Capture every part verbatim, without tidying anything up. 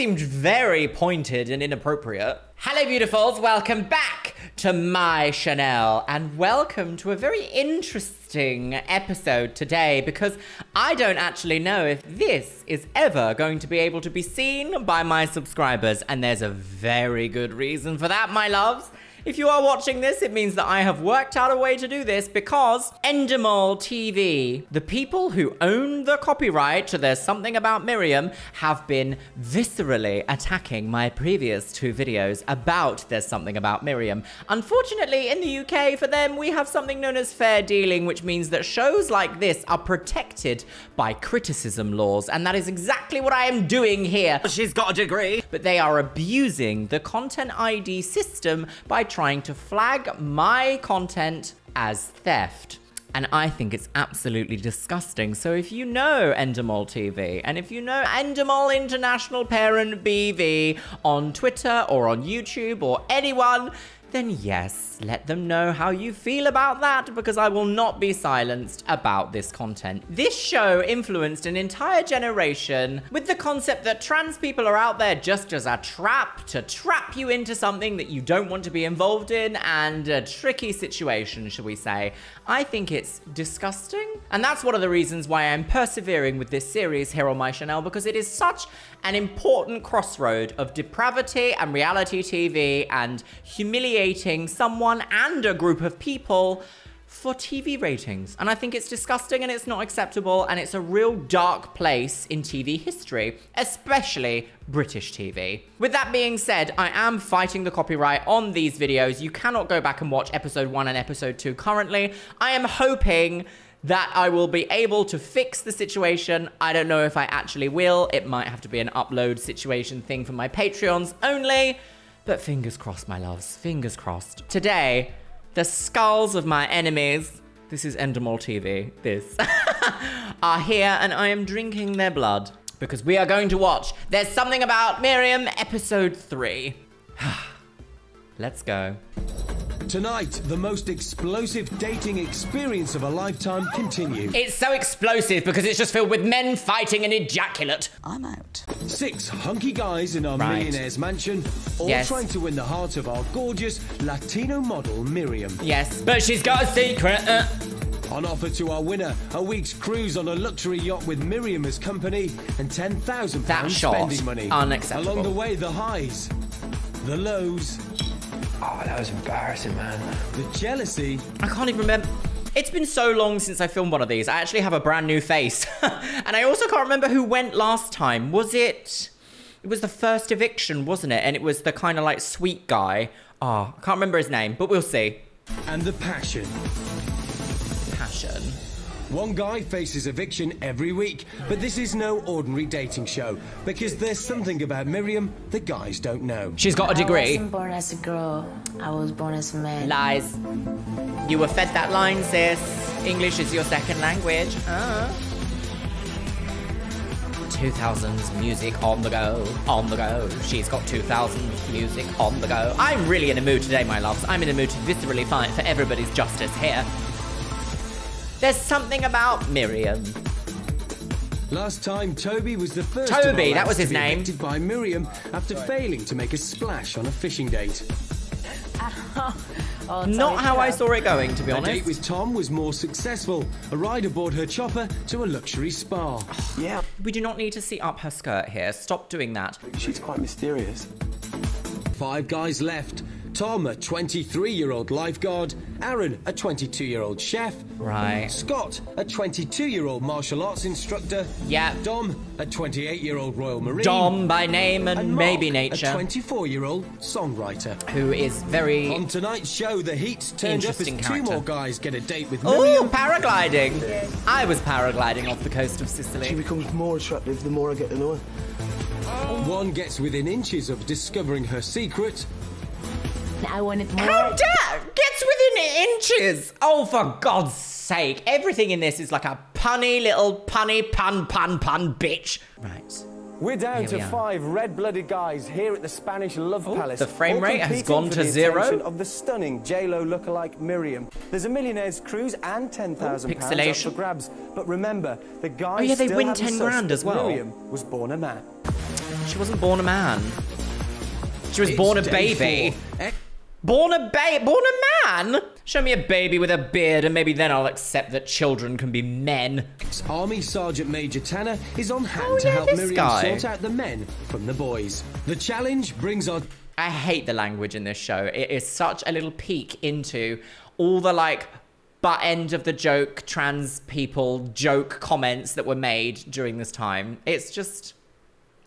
seemed very pointed and inappropriate. Hello, beautifuls. Welcome back to my Chanel, and welcome to a very interesting episode today, because I don't actually know if this is ever going to be able to be seen by my subscribers, and there's a very good reason for that, my loves. If you are watching this, it means that I have worked out a way to do this, because Endemol T V, the people who own the copyright to There's Something About Miriam, have been viscerally attacking my previous two videos about There's Something About Miriam. Unfortunately, in the U K, for them, we have something known as fair dealing, which means that shows like this are protected by criticism laws, and that is exactly what I am doing here. She's got a degree. But they are abusing the Content I D system by trying to flag my content as theft. And I think it's absolutely disgusting. So if you know Endemol T V, and if you know Endemol International Parent B V on Twitter or on YouTube or anyone, then yes, let them know how you feel about that, because I will not be silenced about this content. This show influenced an entire generation with the concept that trans people are out there just as a trap to trap you into something that you don't want to be involved in, and a tricky situation, shall we say. I think it's disgusting, and that's one of the reasons why I'm persevering with this series here on my channel, because it is such an important crossroad of depravity and reality T V and humiliation someone and a group of people for T V ratings. And I think it's disgusting, and it's not acceptable, and it's a real dark place in T V history, especially British T V. With that being said, I am fighting the copyright on these videos. You cannot go back and watch episode one and episode two currently. I am hoping that I will be able to fix the situation. I don't know if I actually will. It might have to be an upload situation thing for my Patreons only. But fingers crossed, my loves, fingers crossed. Today, the skulls of my enemies, this is Endemol T V, this, are here, and I am drinking their blood, because we are going to watch There's Something About Miriam, episode three. Let's go. Tonight, the most explosive dating experience of a lifetime continues. It's so explosive because it's just filled with men fighting and ejaculate. I'm out. Six hunky guys in our right. millionaire's mansion, all yes. trying to win the heart of our gorgeous Latino model, Miriam. Yes, but she's got a secret. Uh. On offer to our winner, a week's cruise on a luxury yacht with Miriam as company and ten thousand pounds spending money. Unacceptable. Along the way, the highs, the lows. Oh, that was embarrassing, man. The jealousy. I can't even remember. It's been so long since I filmed one of these. I actually have a brand new face. And I also can't remember who went last time. Was it... It was the first eviction, wasn't it? And it was the kind of, like, sweet guy. Oh, I can't remember his name, but we'll see. And the passion. Passion. One guy faces eviction every week, but this is no ordinary dating show, because there's something about Miriam the guys don't know. She's got a degree. I wasn't born as a girl. I was born as a man. Lies. You were fed that line, sis. English is your second language. Uh. two thousands music on the go, on the go. She's got two thousands music on the go. I'm really in a mood today, my loves. I'm in a mood to viscerally fight for everybody's justice here. There's something about Miriam. Last time, Toby was the first Toby, that was his name. Evicted by Miriam after failing to make a splash on a fishing date. Oh, not how I saw it going, to be honest. Her date with Tom was more successful. A ride aboard her chopper to a luxury spa. Yeah. We do not need to see up her skirt here. Stop doing that. She's quite mysterious. Five guys left. Tom, a twenty-three-year-old lifeguard. Aaron, a twenty-two-year-old chef. Right. Scott, a twenty-two-year-old martial arts instructor. Yeah. Dom, a twenty-eight-year-old Royal Marine. Dom by name and, and Mark, maybe nature. A twenty-four-year-old songwriter. Who is very... On tonight's show, the heat's turned up as character. Two more guys get a date with Miriam. Ooh, paragliding. I was paragliding off the coast of Sicily. She becomes more attractive the more I get to know her. One gets within inches of discovering her secret. I wanted more. How dare! Gets within inches! Oh, for God's sake. Everything in this is like a punny little punny pun pun pun bitch. Right. We're down to five red-blooded guys here at the Spanish Love Palace. The frame rate has gone to zero. Of the stunning J Lo lookalike Miriam. There's a millionaire's cruise and ten thousand pounds for grabs. But remember, the guys. Oh yeah, they win ten grand as well. Miriam was born a man. She wasn't born a man. She was it's born a baby. Four. Born a baby? Born a man? Show me a baby with a beard and maybe then I'll accept that children can be men. Army Sergeant Major Tanner is on hand oh, to yeah, help Miriam guy. sort out the men from the boys. The challenge brings on... I hate the language in this show. It is such a little peek into all the like butt end of the joke trans people joke comments that were made during this time. It's just...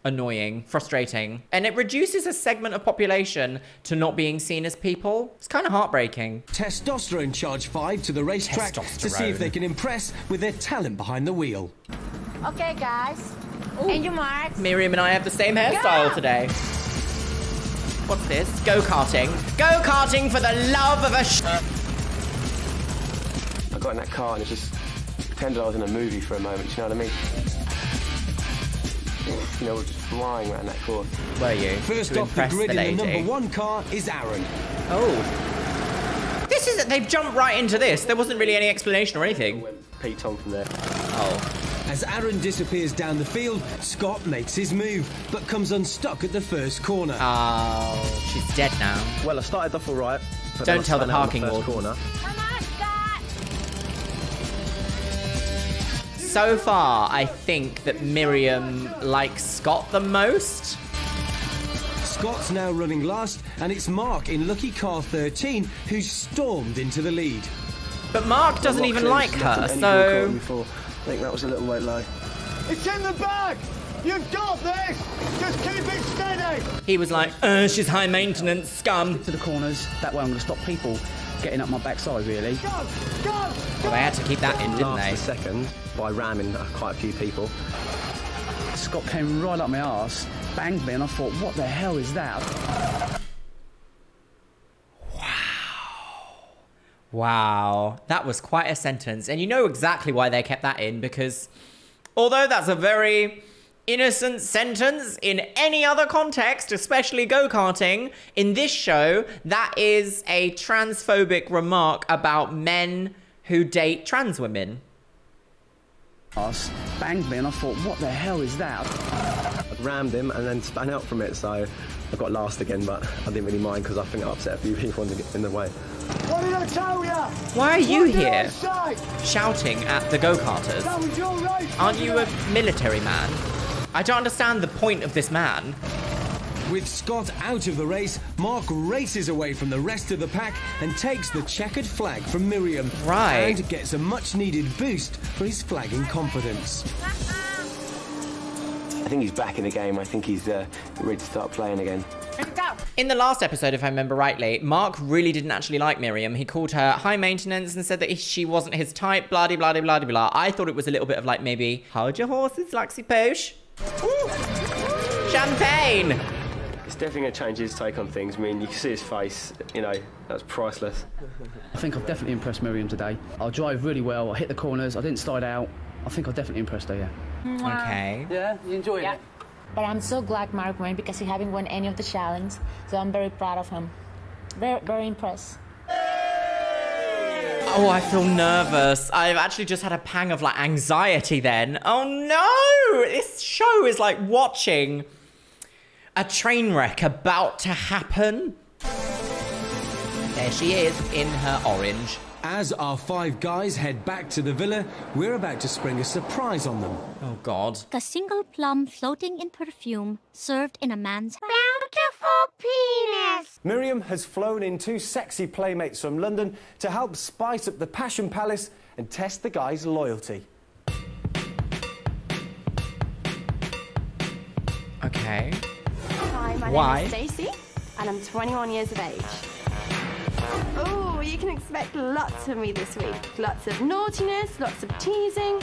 annoying, frustrating, and it reduces a segment of population to not being seen as people. It's kind of heartbreaking. Testosterone charge five to the racetrack to see if they can impress with their talent behind the wheel. Okay, guys. Ooh. And your marks. Miriam and I have the same hairstyle Go. today. What's this? Go-karting. Go-karting for the love of a sh I got in that car and it just pretended I was in a movie for a moment, you know what I mean? You know, we're just flying around that course. Were you? First off the grid in the number one car is Aaron. Oh. This is it. They've jumped right into this. There wasn't really any explanation or anything. Pete on from there. Oh. As Aaron disappears down the field, Scott makes his move, but comes unstuck at the first corner. Oh, she's dead now. Well, I started off all right. But Don't tell the parking wall. corner. Come on, Scott! So far, I think that Miriam likes Scott the most. Scott's now running last, and it's Mark in lucky car thirteen who's stormed into the lead. But Mark doesn't even like her, so... I think that was a little white lie. It's in the bag! You've got this! Just keep it steady! He was like, uh, she's high maintenance, scum. To the corners, that way I'm going to stop people getting up my backside, really. Go, go, go. Well, they had to keep that in, didn't they? Last second, by ramming quite a few people. Scott came right up my arse, banged me, and I thought, what the hell is that? Wow. Wow. That was quite a sentence. And you know exactly why they kept that in, because although that's a very... innocent sentence in any other context, especially go-karting, in this show, that is a transphobic remark about men who date trans women. Ass banged me and I thought, what the hell is that? I rammed him and then spun out from it, so I got last again, but I didn't really mind because I think I upset a few people in the way. What did I tell you? Why are you what here shouting at the go-karters? Aren't you a military man? I don't understand the point of this man. With Scott out of the race, Mark races away from the rest of the pack and takes the checkered flag from Miriam. Right. And gets a much-needed boost for his flagging confidence. I think he's back in the game. I think he's uh, ready to start playing again. In the last episode, if I remember rightly, Mark really didn't actually like Miriam. He called her high maintenance and said that she wasn't his type, blah-de-blah-de-blah-de-blah. I thought it was a little bit of like maybe, hold your horses, Luxie Posh. Ooh. Champagne! It's definitely going to change his take on things. I mean, you can see his face, you know, that's priceless. I think I've definitely impressed Miriam today. I drive really well, I hit the corners, I didn't slide out. I think I've definitely impressed her, yeah. Wow. Okay. Yeah, you enjoyed yeah. it? But I'm so glad Mark went because he hasn't won any of the challenge, so I'm very proud of him. Very, very impressed. Oh, I feel nervous. I've actually just had a pang of, like, anxiety then. Oh, no! This show is like watching a train wreck about to happen. There she is in her orange. As our five guys head back to the villa, we're about to spring a surprise on them. Oh, God. A single plum floating in perfume served in a man's... beautiful penis! Miriam has flown in two sexy playmates from London to help spice up the Passion Palace and test the guys' loyalty. Okay. Hi, my Why? name is Stacey, and I'm twenty-one years of age. Oh, you can expect lots of me this week. Lots of naughtiness, lots of teasing.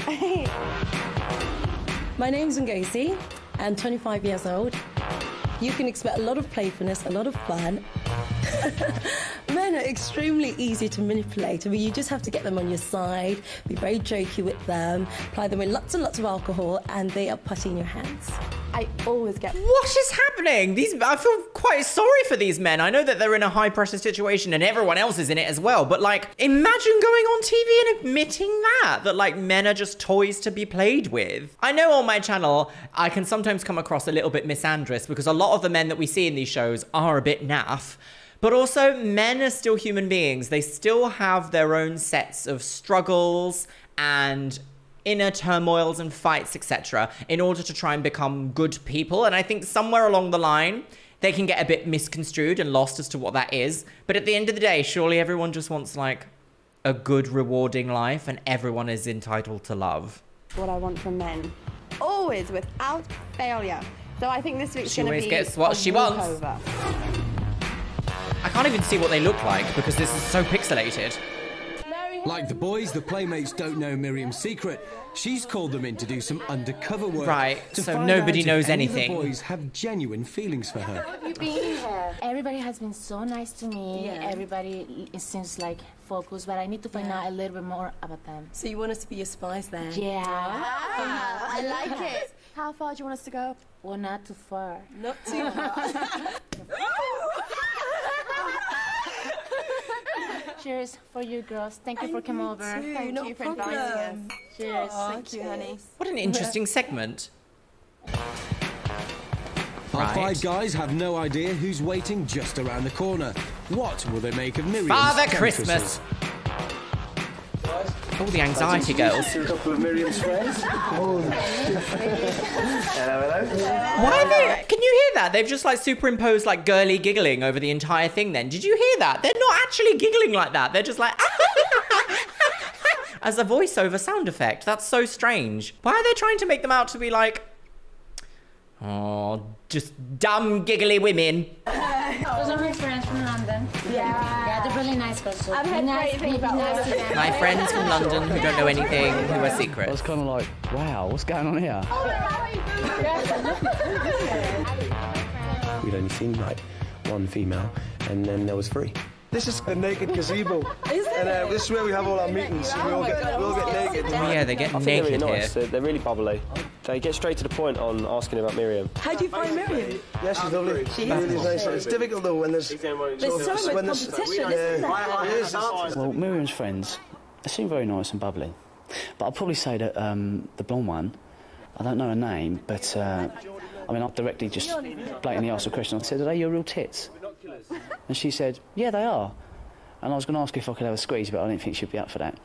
My name's Ngozi. I'm twenty-five years old. You can expect a lot of playfulness, a lot of fun. men are extremely easy to manipulate. I mean, you just have to get them on your side, be very jokey with them, apply them with lots and lots of alcohol, and they are putty in your hands. I always get... What is happening? These, I feel quite sorry for these men. I know that they're in a high-pressure situation and everyone else is in it as well, but, like, imagine going on T V and admitting that, that, like, men are just toys to be played with. I know on my channel, I can sometimes come across a little bit misandrous because a lot of the men that we see in these shows are a bit naff. But also, men are still human beings. They still have their own sets of struggles and inner turmoils and fights, et cetera, in order to try and become good people. And I think somewhere along the line, they can get a bit misconstrued and lost as to what that is. But at the end of the day, surely everyone just wants, like, a good, rewarding life, and everyone is entitled to love. What I want from men. Always, without failure. So I think this week's gonna be... She always gets what she wants. Over. I can't even see what they look like because this is so pixelated. Like the boys, the playmates don't know Miriam's secret. She's called them in to do some undercover work. Right, so nobody knows anything. The boys have genuine feelings for her. Have you been here? Everybody has been so nice to me. Yeah. Everybody, it seems like focused, but I need to find yeah. out a little bit more about them. So you want us to be your spies then? Yeah. Ah, I like it. How far do you want us to go? Well, not too far. Not too far. Cheers for you girls. Thank you for coming over. Thank you for inviting us. Cheers. Thank you, honey. What an interesting segment. Our five guys have no idea who's waiting just around the corner. What will they make of Miriam's Father Christmas? All the anxiety girls. A couple of Miriam's friends. Hello, hello. Why are they? Can you hear that? They've just like superimposed like girly giggling over the entire thing. Then did you hear that? They're not actually giggling like that. They're just like as a voiceover sound effect. That's so strange. Why are they trying to make them out to be like, oh, just dumb giggly women? Those are my friends from London. Yeah. Really nice person. I've heard nice, great things about nice them. My friends from London who don't know anything, who are secret. I was kind of like, wow, what's going on here? Oh, how are you? We'd only seen like one female, and then there was three. This is the naked gazebo. Is it? And uh, this is where we have all our meetings. We all get, we all get naked. Yeah, they get I naked they're really nice. Here. They're, they're really bubbly. They get straight to the point on asking about Miriam. How do you find Miriam? Yeah, she's lovely. She is really nice. It's difficult though when there's... There's so much competition, isn't there? Well, Miriam's friends, they seem very nice and bubbly. But I'll probably say that um, the blonde one, I don't know her name, but uh, I mean, I've directly just blatantly asked a question. I said, are they your real tits? And she said, yeah, they are. And I was going to ask if I could have a squeeze, but I didn't think she'd be up for that.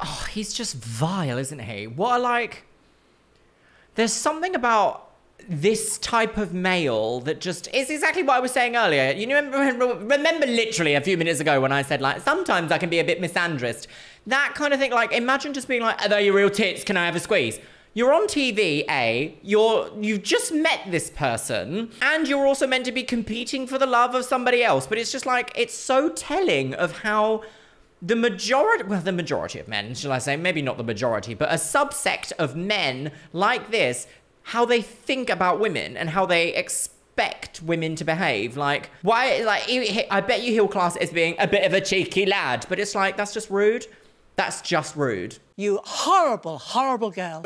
Oh, he's just vile, isn't he? What a, like... There's something about this type of male that just is exactly what I was saying earlier. You remember, remember literally a few minutes ago when I said, like, sometimes I can be a bit misandrist. That kind of thing, like, imagine just being like, are they your real tits? Can I have a squeeze? You're on T V, eh? You're, you've just met this person, and you're also meant to be competing for the love of somebody else. But it's just like, it's so telling of how the majority, well, the majority of men, shall I say, maybe not the majority, but a subsect of men like this, how they think about women and how they expect women to behave. Like, why, like, I bet you he'll class it as being a bit of a cheeky lad, but it's like, that's just rude. That's just rude. You horrible, horrible girl.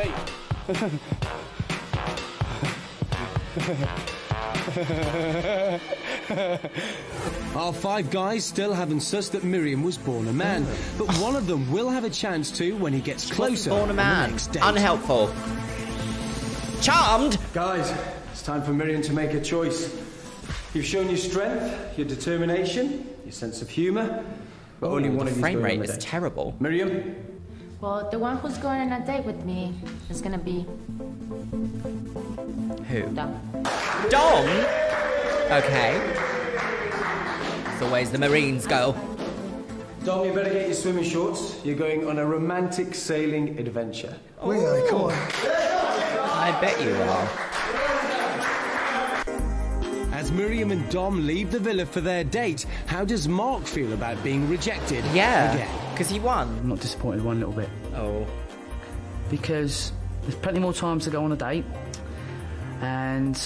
Our five guys still haven't sussed that Miriam was born a man, but one of them will have a chance to when he gets closer. Born a man. Unhelpful. Charmed. Guys, it's time for Miriam to make a choice. You've shown your strength, your determination, your sense of humour. But only one of you. The frame rate is terrible. Miriam? Well, the one who's going on a date with me is gonna be... Who? Dom. Dom? Okay. It's always the Marines go. Dom, you better get your swimming shorts. You're going on a romantic sailing adventure. Oh, yeah, come on. I bet you are. As Miriam and Dom leave the villa for their date, how does Mark feel about being rejected? Yeah, because he won. I'm not disappointed one little bit. Oh. Because there's plenty more times to go on a date, and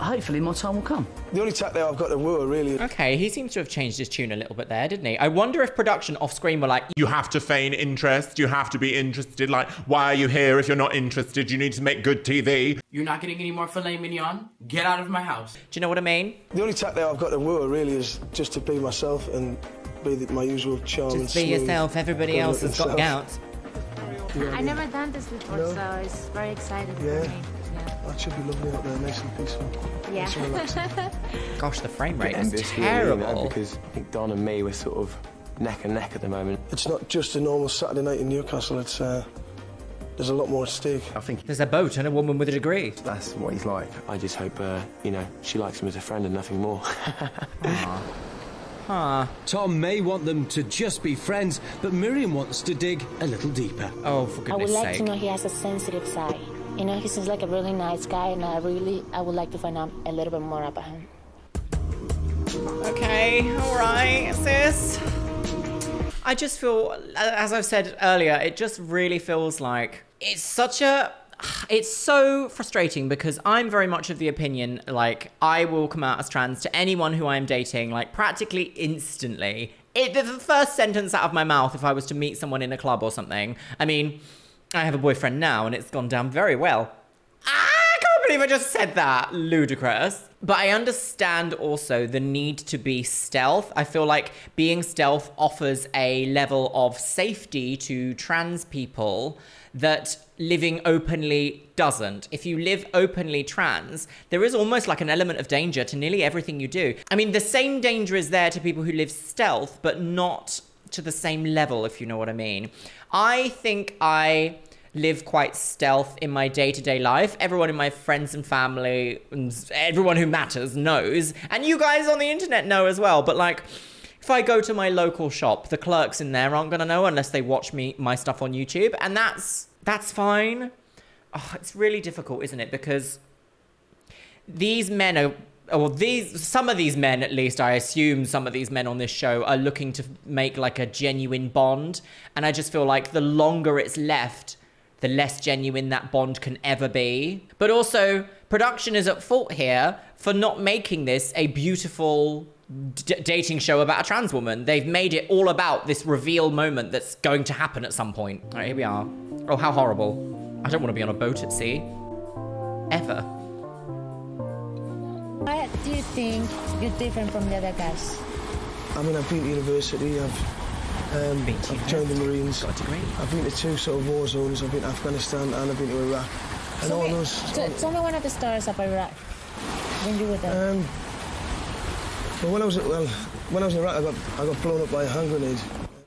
hopefully more time will come. The only track there I've got to woo, really. Okay, he seems to have changed his tune a little bit there, didn't he? I wonder if production off screen were like, you have to feign interest, you have to be interested, like, why are you here if you're not interested? You need to make good T V. You're not getting any more filet mignon? Get out of my house. Do you know what I mean? The only track there I've got to woo, really, is just to be myself and be my usual charm. Just be yourself, everybody else has got gout. I've never done this before, no. So it's very exciting yeah. for me. Yeah. That should be lovely out there, nice and peaceful. Yeah. Gosh, the frame rate is terrible. Really, because I think Don and me were sort of neck and neck at the moment. It's not just a normal Saturday night in Newcastle, it's uh, there's a lot more at stake. I think there's a boat and a woman with a degree. That's what he's like. I just hope, uh, you know, she likes him as a friend and nothing more. Aww. Huh. Tom may want them to just be friends, but Miriam wants to dig a little deeper. Oh, for goodness sake. I would like sake. to know he has a sensitive side. You know, he seems like a really nice guy, and I really, I would like to find out a little bit more about him. Okay, all right, sis. I just feel, as I've said earlier, it just really feels like it's such a... It's so frustrating because I'm very much of the opinion, like, I will come out as trans to anyone who I am dating, like, practically instantly. If the first sentence out of my mouth, if I was to meet someone in a club or something, I mean, I have a boyfriend now and it's gone down very well. Ah, I can't believe I just said that. Ludicrous. But I understand also the need to be stealth. I feel like being stealth offers a level of safety to trans people that living openly doesn't. If you live openly trans, there is almost like an element of danger to nearly everything you do. I mean, the same danger is there to people who live stealth, but not to the same level, if you know what I mean. I think I live quite stealth in my day-to-day life. Everyone in my friends and family, and everyone who matters knows, and you guys on the internet know as well, but like, if I go to my local shop, the clerks in there aren't gonna know unless they watch me my stuff on YouTube, and that's that's fine. Oh, it's really difficult, isn't it? Because these men are, well, these some of these men at least, I assume some of these men on this show are looking to make like a genuine bond, and I just feel like the longer it's left, the less genuine that bond can ever be. But also, production is at fault here for not making this a beautiful D dating show about a trans woman. They've made it all about this reveal moment that's going to happen at some point. All right, here we are. Oh, how horrible. I don't want to be on a boat at sea. Ever. Why do you think you're different from the other guys? I mean, I've been to university, I've, um, been to I've joined the Marines. Got a degree. I've been to two sort of war zones. I've been to Afghanistan and I've been to Iraq. And so all wait, those... So, tell me one of the stories of Iraq, when you were there. Um, Well, when I was at, well, when I was in Iraq, I got I got blown up by a hand grenade.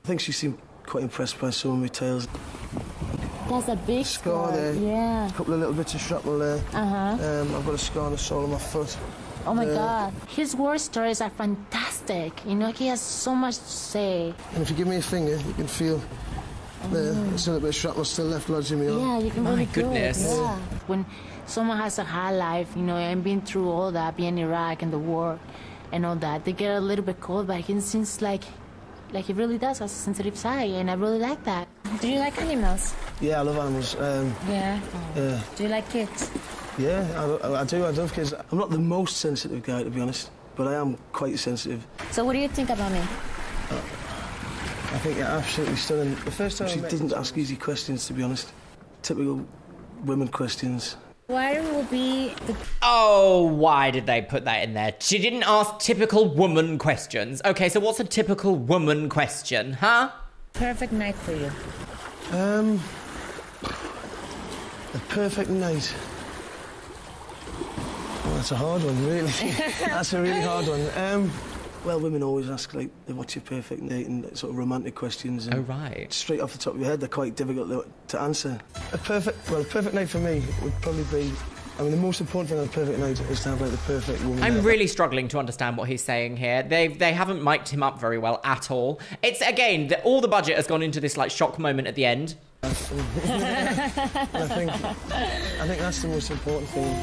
I think she seemed quite impressed by some of my tales. That's a big scar there. Yeah. A couple of little bits of shrapnel there. Uh huh. Um, I've got a scar on the sole of my foot. Oh my uh, God! His war stories are fantastic. You know, he has so much to say. And if you give me a finger, you can feel. There, it's a little bit of shrapnel still left lodging me. Yeah, you can. My really goodness. It. Yeah. When someone has a hard life, you know, and been through all that, being in Iraq and the war. And all that, they get a little bit cold, but he seems like, like he really does has a sensitive side, and I really like that. Do you like animals? Yeah, I love animals. Um, yeah. Yeah. Do you like kids? Yeah, I, I do. I love kids. I'm not the most sensitive guy, to be honest, but I am quite sensitive. So, what do you think about me? Uh, I think you're absolutely stunning. The first time she didn't ask easy questions, to be honest. Typical women questions. Why will be the... Oh, why did they put that in there? She didn't ask typical woman questions. Okay, so what's a typical woman question, huh? Perfect night for you. Um, a perfect night. Well, that's a hard one, really. That's a really hard one. Um, well, women always ask, like, what's your perfect night and sort of romantic questions. And oh, right. Straight off the top of your head, they're quite difficult to, to answer. A perfect, well, a perfect night for me would probably be, I mean, the most important thing on a perfect night is to have, like, the perfect woman. I'm there. really struggling to understand what he's saying here. They they haven't mic'd him up very well at all. It's, again, the, all the budget has gone into this, like, shock moment at the end. I think, I think that's the most important thing.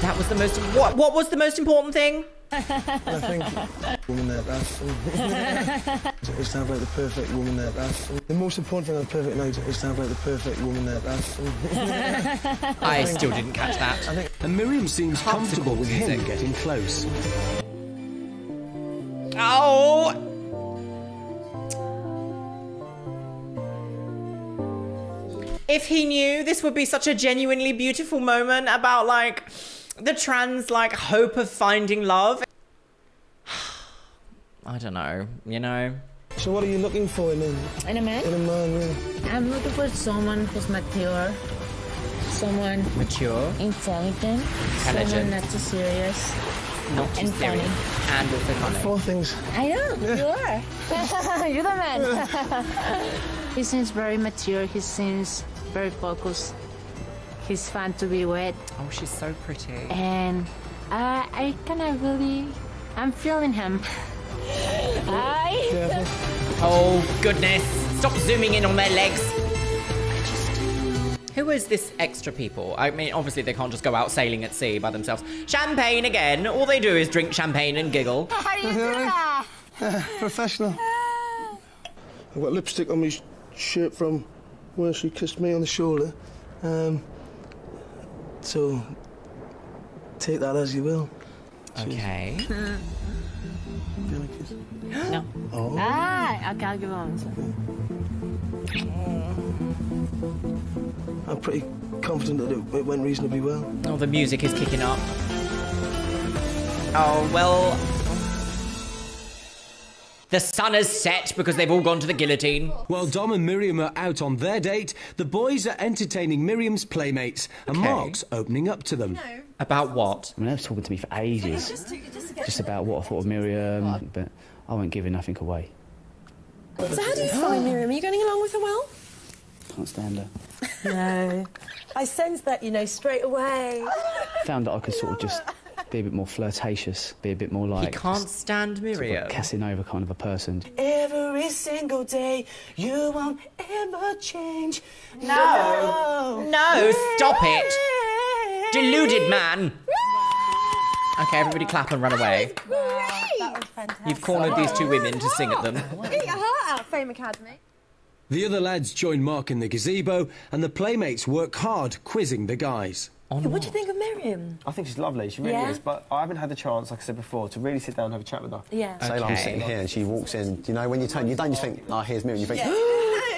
That was the most, what, what was the most important thing? I think woman that that's is to have like the perfect woman that that's the most important thing on a perfect night is to have like the perfect woman that that's I, I still didn't catch that. I think and Miriam seems comfortable, comfortable with him music. Getting close. Oh. If he knew, this would be such a genuinely beautiful moment about like the trans like hope of finding love. I don't know, you know. So what are you looking for in a in a man? In a man, yeah. I'm looking for someone who's mature, someone mature, intelligent, intelligent, someone not too serious, not too and serious, funny. And also funny. Four things. I know yeah. you are. You're the man. Yeah. He seems very mature. He seems very focused. He's fun to be with. Oh, she's so pretty. And uh, I kind of really, I'm feeling him. I. Yeah. Oh goodness! Stop zooming in on their legs. Who is this extra people? I mean, obviously they can't just go out sailing at sea by themselves. Champagne again. All they do is drink champagne and giggle. How do you do that? Uh, professional. I've got lipstick on my shirt from where she kissed me on the shoulder. Um. So, take that as you will. Okay. Can I kiss? No. Oh. Ah, okay, I'll give it on. I'm pretty confident that it, it went reasonably well. Oh, the music is kicking up. Oh, well... The sun has set because they've all gone to the guillotine. While Dom and Miriam are out on their date, the boys are entertaining Miriam's playmates, and okay. Mark's opening up to them. No. About what? I mean, they were talking to me for ages, just, to, just, to just about what I thought of Miriam, but I won't give nothing away. So how do you find Miriam? Are you getting along with her well? Can't stand her. No. I sensed that, you know, straight away. Found that I could sort of just... be a bit more flirtatious, be a bit more like... He can't stand Miriam. Sort of Casanova kind of a person. Every single day, you won't ever change. No. No, no stop it. Deluded man. OK, everybody clap and run away. That was great. Wow, that was fantastic. You've cornered these two women to sing at them. Eat your heart out, Fame Academy. The other lads join Mark in the gazebo, and the playmates work hard quizzing the guys. What? What do you think of Miriam? I think she's lovely, she really yeah. is, but I haven't had the chance, like I said before, to really sit down and have a chat with her. Yeah. Okay. So like, I'm sitting here and she walks in, you know, when you turn, you don't just think, oh, here's Miriam, you think, yeah.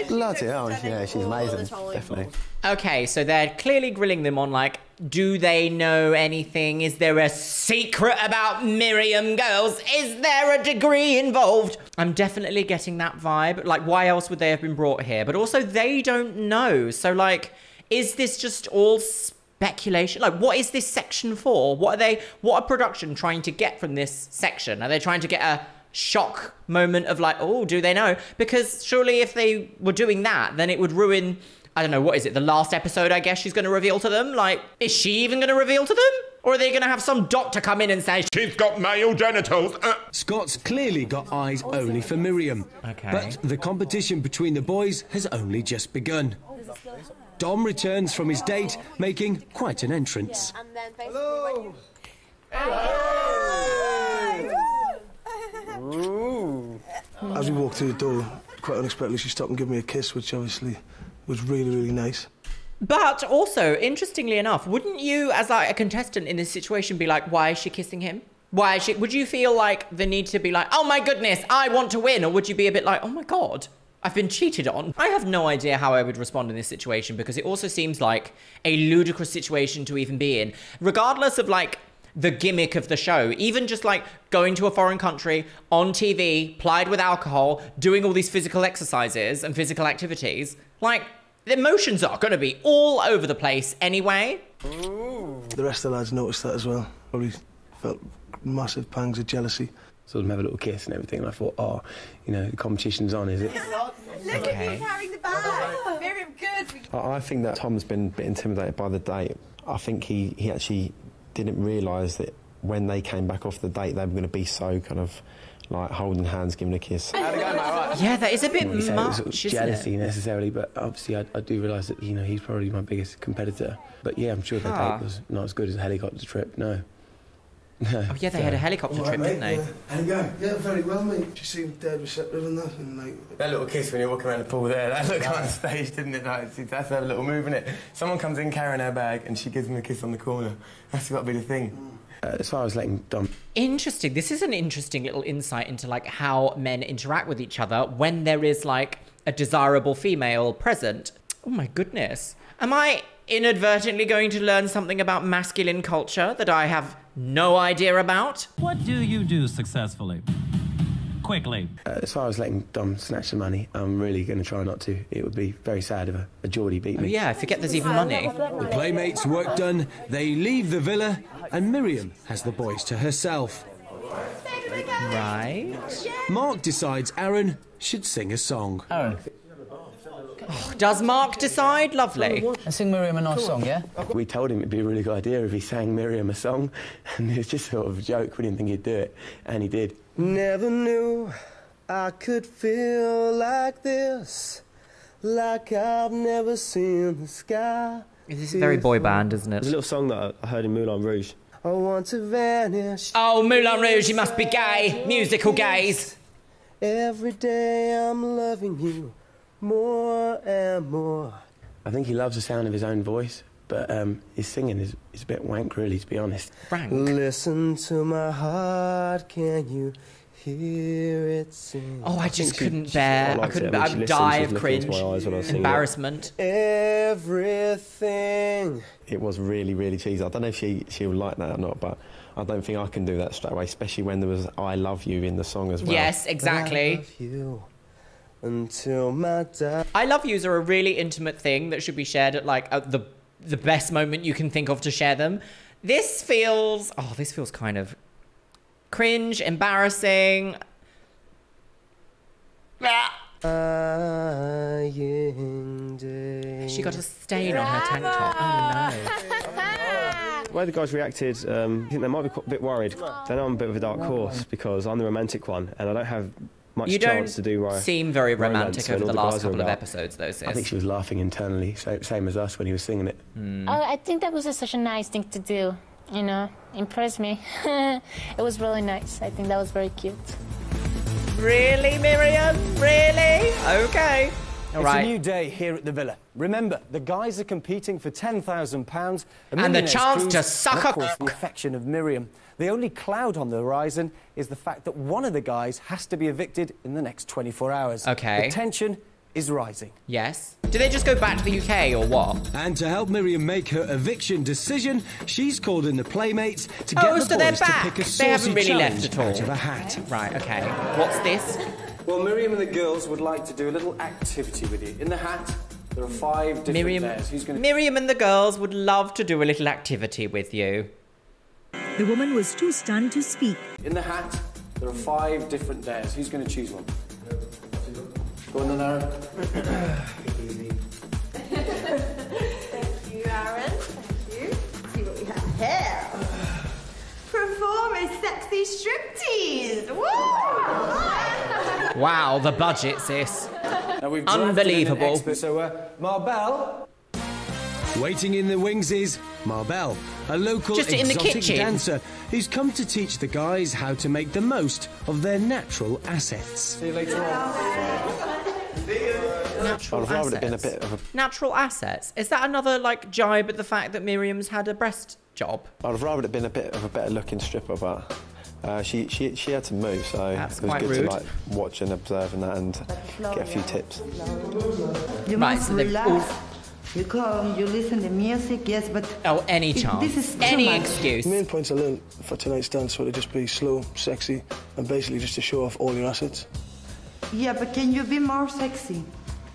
bloody hell, yeah, she's amazing, definitely. Okay, so they're clearly grilling them on, like, do they know anything? Is there a secret about Miriam, girls? Is there a degree involved? I'm definitely getting that vibe. Like, why else would they have been brought here? But also, they don't know. So, like, is this just all... speculation? Like, what is this section for? What are they, what are production trying to get from this section? Are they trying to get a shock moment of like, oh, do they know? Because surely if they were doing that, then it would ruin, I don't know, what is it, the last episode, I guess she's going to reveal to them? Like, is she even going to reveal to them? Or are they going to have some doctor come in and say, she's got male genitals? Uh. Scott's clearly got eyes only for Miriam. Okay. But the competition between the boys has only just begun. Dom returns from his date, making quite an entrance. Yeah, and then hello. You... Hello. Hello. As we walked through the door, quite unexpectedly, she stopped and gave me a kiss, which obviously was really, really nice. But also, interestingly enough, wouldn't you, as like a contestant in this situation, be like, why is she kissing him? Why is she? Would you feel like the need to be like, oh my goodness, I want to win? Or would you be a bit like, oh my God, I've been cheated on? I have no idea how I would respond in this situation, because it also seems like a ludicrous situation to even be in. Regardless of like the gimmick of the show, even just like going to a foreign country on T V, plied with alcohol, doing all these physical exercises and physical activities, like the emotions are going to be all over the place anyway. Ooh. The rest of the lads noticed that as well. Probably felt massive pangs of jealousy. Sort of have a little kiss and everything, and I thought, oh, you know, the competition's on, is it? Look okay. at you carrying the bag. Miriam, good. I think that Tom's been a bit intimidated by the date. I think he, he actually didn't realise that when they came back off the date, they were going to be so kind of like holding hands, giving a kiss. Yeah, that is a bit you know, so much, sort of isn't jealousy it? Necessarily, but obviously I, I do realise that, you know, he's probably my biggest competitor. But yeah, I'm sure the huh. date was not as good as a helicopter trip, no. Oh yeah, they yeah. had a helicopter right, trip, mate, didn't they? Yeah. How you going? Yeah, very well, mate. She seemed dead receptive and that, and like that little kiss when you're walking around the pool there, that looked kind of staged, didn't it? Like, that's her little move, innit? Someone comes in carrying her bag and she gives him a kiss on the corner. That's got to be the thing. Mm. Uh, as far as letting Dom. Interesting. This is an interesting little insight into like how men interact with each other when there is like a desirable female present. Oh my goodness. Am I inadvertently going to learn something about masculine culture that I have no idea about? What do you do successfully? Quickly. Uh, as far as letting Dom snatch the money, I'm really going to try not to. It would be very sad if a, a Geordie beat me. Oh, yeah, I forget there's even money. The playmates' work done, they leave the villa, and Miriam has the boys to herself. Right. Mark decides Aaron should sing a song. Aaron. Oh, does Mark decide? Lovely. And sing Miriam a nice song, yeah? We told him it'd be a really good idea if he sang Miriam a song, and it was just sort of a joke. We didn't think he'd do it, and he did. Never knew I could feel like this, like I've never seen the sky. This is very boy band, isn't it? There's a little song that I heard in Moulin Rouge. I want to vanish. Oh, Moulin Rouge, you must be gay. Musical gays. Every day I'm loving you. More and more. I think he loves the sound of his own voice, but um, his singing is, is a bit wank, really, to be honest. Frank. Listen to my heart, can you hear it sing? Oh, I just I couldn't she, bear, I, I couldn't bear, I would die of cringe, embarrassment. It. Everything. It was really, really cheesy. I don't know if she, she'll like that or not, but I don't think I can do that straight away, especially when there was I love you in the song as well. Yes, exactly. I love you. Until my dad. I love yous are a really intimate thing that should be shared at like at the the best moment you can think of to share them. This feels oh, this feels kind of cringe, embarrassing. She got a stain on her tank top. Oh no. The way the guys reacted, um, I think they might be a bit worried. They know I'm a bit of a dark horse because I'm the romantic one and I don't have. Much you don't to do seem very romantic over the last couple of episodes, though, sis. I think she was laughing internally, so, same as us when he was singing it. Mm. Oh, I think that was just such a nice thing to do, you know, impress me. It was really nice. I think that was very cute. Really, Miriam? Really? Okay. All right. It's a new day here at the villa. Remember, the guys are competing for ten thousand pounds. And the chance to suck up the affection of Miriam. The only cloud on the horizon is the fact that one of the guys has to be evicted in the next twenty-four hours. Okay. The tension is rising. Yes. Do they just go back to the U K or what? And to help Miriam make her eviction decision, she's called in the playmates to get oh, the so boys to pick a saucy really challenge left at all. Out of a hat. Right, okay. What's this? Well, Miriam and the girls would like to do a little activity with you. In the hat, there are five different Miriam, bears. Who's gonna... Miriam and the girls would love to do a little activity with you. The woman was too stunned to speak. In the hat, there are five different dares. Who's going to choose one? Go on then, Aaron. Thank you, Aaron. Thank you. Let's see what we have here. Perform a sexy striptease. Woo! Wow, the budget, sis. Now we've unbelievable. Expert, so, uh, Marbelle. Waiting in the wings is Marbelle, a local just in exotic the kitchen. Dancer who's come to teach the guys how to make the most of their natural assets. See you later on. Natural assets. I would have been a bit of a... Natural assets? Is that another, like, jibe at the fact that Miriam's had a breast job? I would have rather it been a bit of a better-looking stripper, but... Uh, she, she, she had to move, so that's it was good rude. To like, watch and observe and that and get a few tips. You right, so they've all... You come, you listen to music, yes, but... Oh, any chance. This is any much. Excuse. The main points I learned for tonight's dance were to just be slow, sexy, and basically just to show off all your assets. Yeah, but can you be more sexy?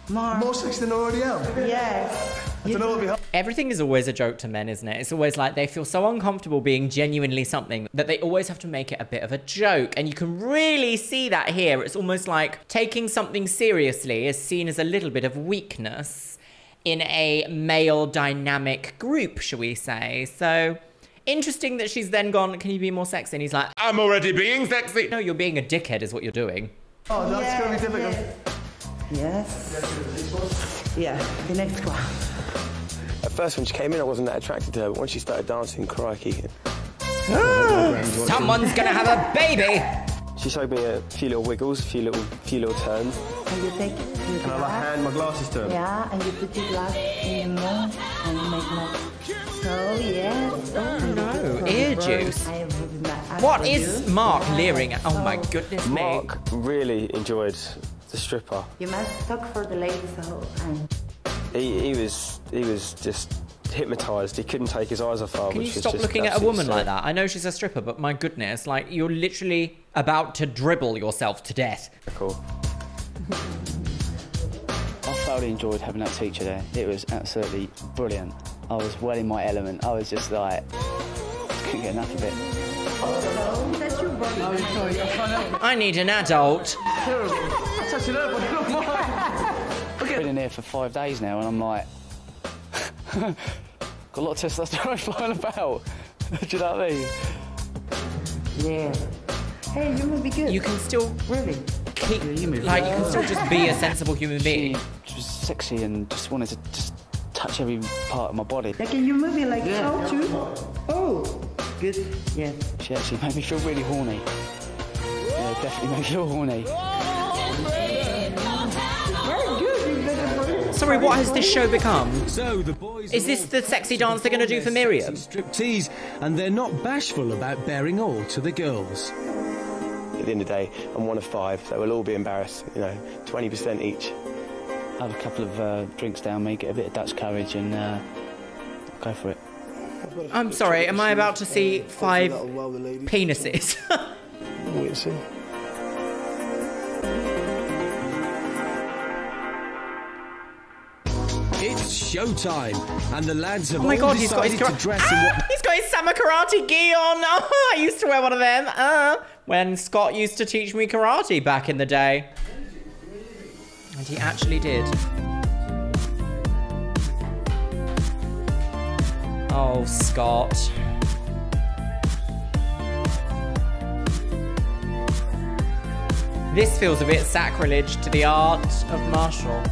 More... More sexy than I already am? Yes. I don't know what we... Everything is always a joke to men, isn't it? It's always like they feel so uncomfortable being genuinely something that they always have to make it a bit of a joke. And you can really see that here. It's almost like taking something seriously is seen as a little bit of weakness. In a male dynamic group, shall we say. So, interesting that she's then gone, can you be more sexy? And he's like, I'm already being sexy. No, you're being a dickhead is what you're doing. Oh, that's yes, going to be difficult. Yes. yes. Yeah, the next one. At first, when she came in, I wasn't that attracted to her, but when she started dancing, crikey. Someone's gonna have a baby! She showed me a few little wiggles, a few little, few little turns. And you take you Can I like, hand my glasses to her? Yeah, and you put your glass in your mouth and you make mouth. Oh, yes. Oh, no. Ear juice. What is Mark leering at? Oh, my goodness me. Mark really enjoyed the stripper. You must talk for the ladies the whole time. He, he was, he was just hypnotised. He couldn't take his eyes off her. Can you stop looking at a woman like that? I know she's a stripper, but my goodness, like, you're literally about to dribble yourself to death. Cool. I thoroughly enjoyed having that teacher there. It was absolutely brilliant. I was well in my element. I was just like, I couldn't get enough of it. Oh, that's your body. Oh, sorry, I can't help. I need an adult. Terrible. That's actually terrible. Not mine. I've been in here for five days now, and I'm like, got a lot of testosterone flying about. Do you know what I mean? Yeah. Hey, you must be good. You can still really keep, yeah, you like, you can still just be a sensible human being. She was sexy and just wanted to just touch every part of my body. Like in your movie, like yeah. how to? Oh, good. Yeah. She actually made me feel really horny. Yeah, definitely made me feel horny. Sorry, what has this show become? So the boys Is this the sexy dance they're going to do for Miriam? Striptease, and they're not bashful about bearing all to the girls. At the end of the day, I'm one of five, so we'll all be embarrassed, you know, twenty percent each. Have a couple of uh, drinks down me, get a bit of Dutch courage, and uh, go for it. I'm sorry, am I about to see five penises? Wait and see. It's showtime, and the lads have oh my all God, decided he's got his to dress ah, in what... He's got his summer karate gi on! Oh, I used to wear one of them uh, when Scott used to teach me karate back in the day. And he actually did. Oh, Scott. This feels a bit sacrilege to the art of martial.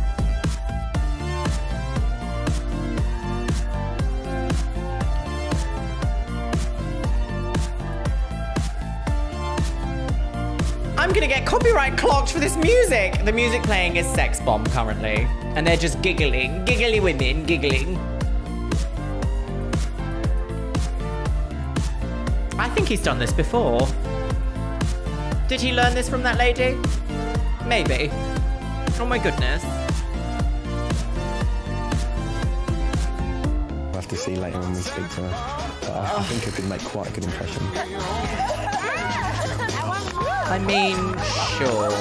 I'm gonna get copyright clocked for this music. The music playing is Sex Bomb currently, and they're just giggling, giggly women, giggling. I think he's done this before. Did he learn this from that lady? Maybe. Oh my goodness. We'll have to see later when we speak to her. But I oh. think I could make quite a good impression. I mean, sure.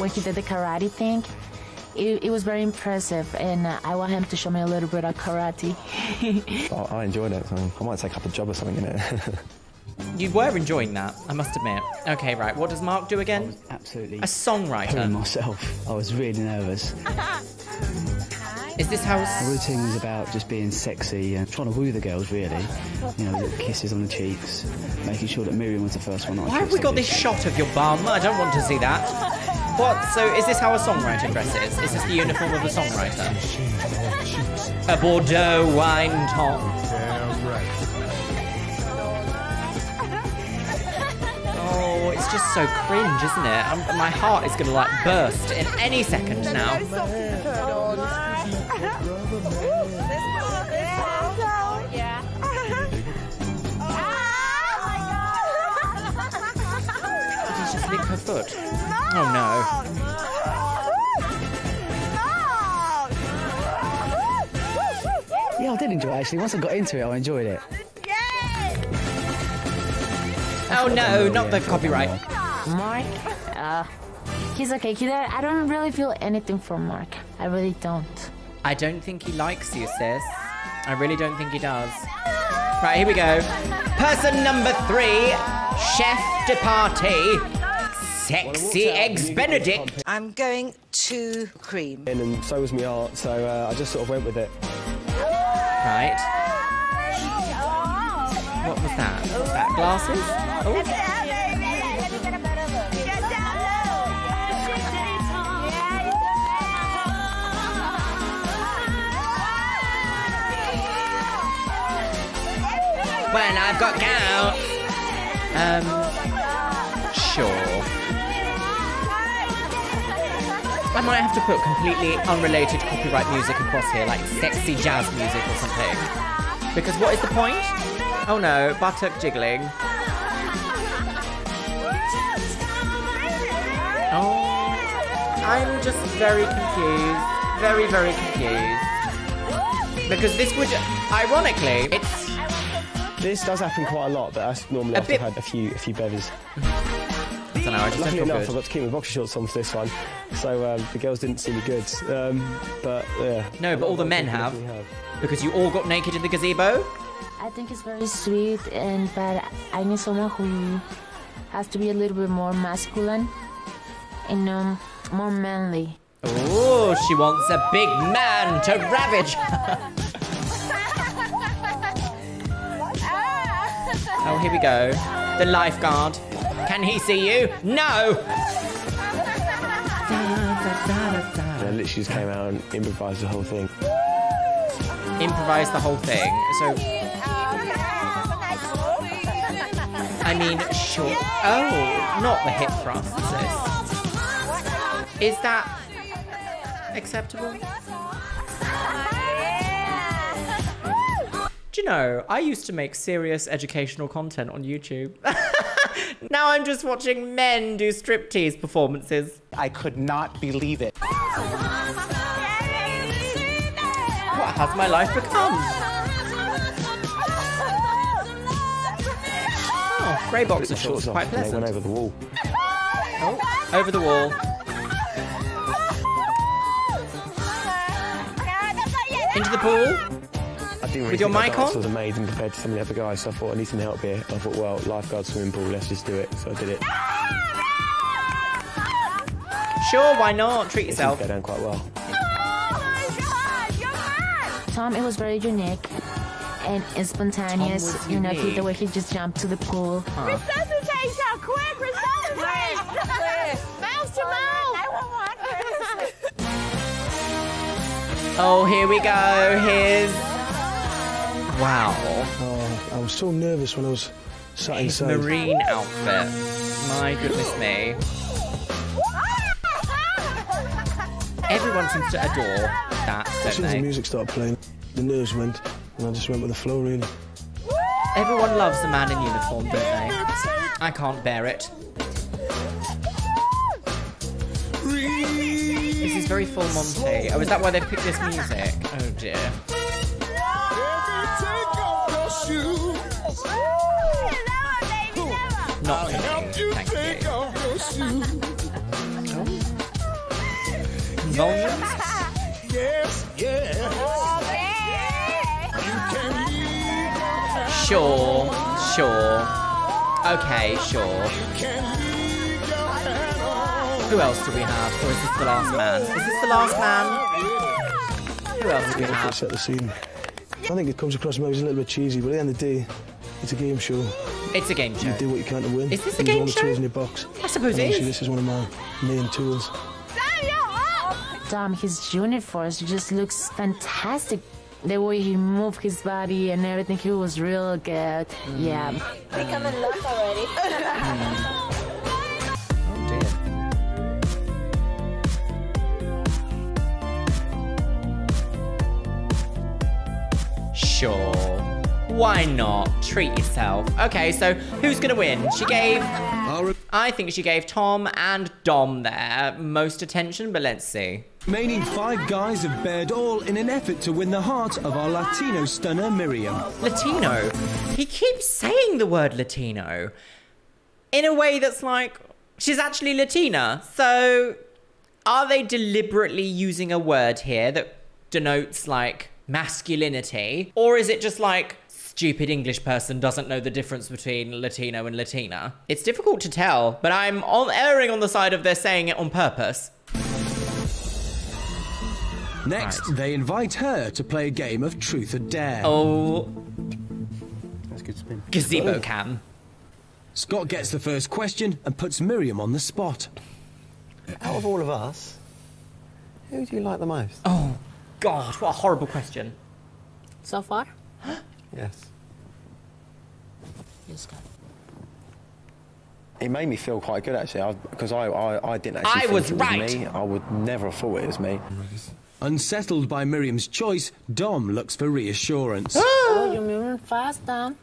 When he did the karate thing, it, it was very impressive, and uh, I want him to show me a little bit of karate. I, I enjoyed it. So I might take up a job or something in it. You were enjoying that, I must admit. Okay, right. What does Mark do again? I was absolutely. A songwriter. Myself. I was really nervous. Is this how... The routine was about just being sexy and trying to woo the girls, really. You know, little kisses on the cheeks, making sure that Miriam was the first one. Why have we got this shot of your bum? I don't want to see that. What? So is this how a songwriter dresses? Is this the uniform of a songwriter? A Bordeaux wine top. Oh, it's just so cringe, isn't it? I'm, my heart is going to, like, burst in any second now. Foot. No. Oh no. No. Yeah, I did enjoy it actually. Once I got into it, I enjoyed it. Yay! Oh no, not the copyright. Mark, uh, he's okay. He, I don't really feel anything for Mark. I really don't. I don't think he likes you, sis. I really don't think he does. Right, here we go. Person number three, Chef de Partie. Sexy eggs Benedict. I'm going to cream. And so was my art, so uh, I just sort of went with it. Right. What was that? Was that glasses? Oh. when I've got gout. Um, sure. I might have to put completely unrelated copyright music across here, like sexy jazz music or something. Because what is the point? Oh no, buttock jiggling. Oh, I'm just very confused. Very, very confused. Because this would, ironically, it's... This does happen quite a lot, but that's normally after I've had a few, a few bevers. I don't know, I just Luckily enough, good. I got to keep my boxer shorts on for this one, so um, the girls didn't see me good. Um, but yeah. No, but all the men have, have, because you all got naked in the gazebo. I think it's very sweet, and but I need someone who has to be a little bit more masculine and um, more manly. Oh, she wants a big man to ravage her. Oh, here we go. The lifeguard. Can he see you? No! I literally just came out and improvised the whole thing. Improvised the whole thing. So... I mean, sure. Oh, not the hip thrust, sis. Is that acceptable? Do you know, I used to make serious educational content on YouTube. Now I'm just watching men do striptease performances. I could not believe it. What has my life become? Oh, grey boxer shorts, quite pleasant. They went over the wall. Oh, over the wall. Into the pool. I didn't really With your mic on? I was amazing compared to some of the other guys, so I thought I need some help here. I thought, well, lifeguard swimming pool, let's just do it. So I did it. Sure, why not? Treat yourself. It seems to go down quite well. Oh my God, you're mad! Tom, it was very unique and spontaneous. You know, the way he just jumped to the pool. Huh. Resuscitate her, quick! Resuscitate! Mouth to mouth! I want one. Oh, here we go. Here's. Wow. Oh, I was so nervous when I was sat inside. Marine outfit. My goodness me. Everyone seems to adore that, don't they? As soon as the music started playing, the nerves went, and I just went with the flow, really. Everyone loves a man in uniform, don't they? I can't bear it. This is very full Monty. Oh, is that why they picked this music? Oh, dear. Not help you take you. Off your shoes. Convulsions? Yes, yes. Oh, yeah. You can leave. Sure, sure. Okay, sure. Who else do we have? Or is this the last man? Is this the last man? Who else do we have? Set the scene. I think it comes across maybe as a little bit cheesy, but at the end of the day, it's a game show. It's a game show. You do what you can to win. Is this a game show? Tools in your box. I suppose it is. This is one of my main tools. Dom, his uniform just looks fantastic. The way he moved his body and everything, he was real good. Mm. Yeah. They come in love already. Oh dear. Sure. Why not? Treat yourself. Okay, so who's gonna win? She gave... I think she gave Tom and Dom there most attention, but let's see. Remaining five guys have bared all in an effort to win the heart of our Latino stunner, Miriam. Latino? He keeps saying the word Latino in a way that's like, she's actually Latina. So are they deliberately using a word here that denotes like masculinity? Or is it just like, stupid English person doesn't know the difference between Latino and Latina. It's difficult to tell, but I'm on, erring on the side of they're saying it on purpose. Next, right. They invite her to play a game of truth or dare. Oh. That's good spin. Gazebo oh. Cam. Scott gets the first question and puts Miriam on the spot. Out of all of us, who do you like the most? Oh, God, what a horrible question. So far? Yes. Yes, Scott. It made me feel quite good, actually, because I, I, I, I didn't actually I think was it was right. me. I would never have thought it was me. Unsettled by Miriam's choice, Dom looks for reassurance. Oh, you're moving fast, Dom.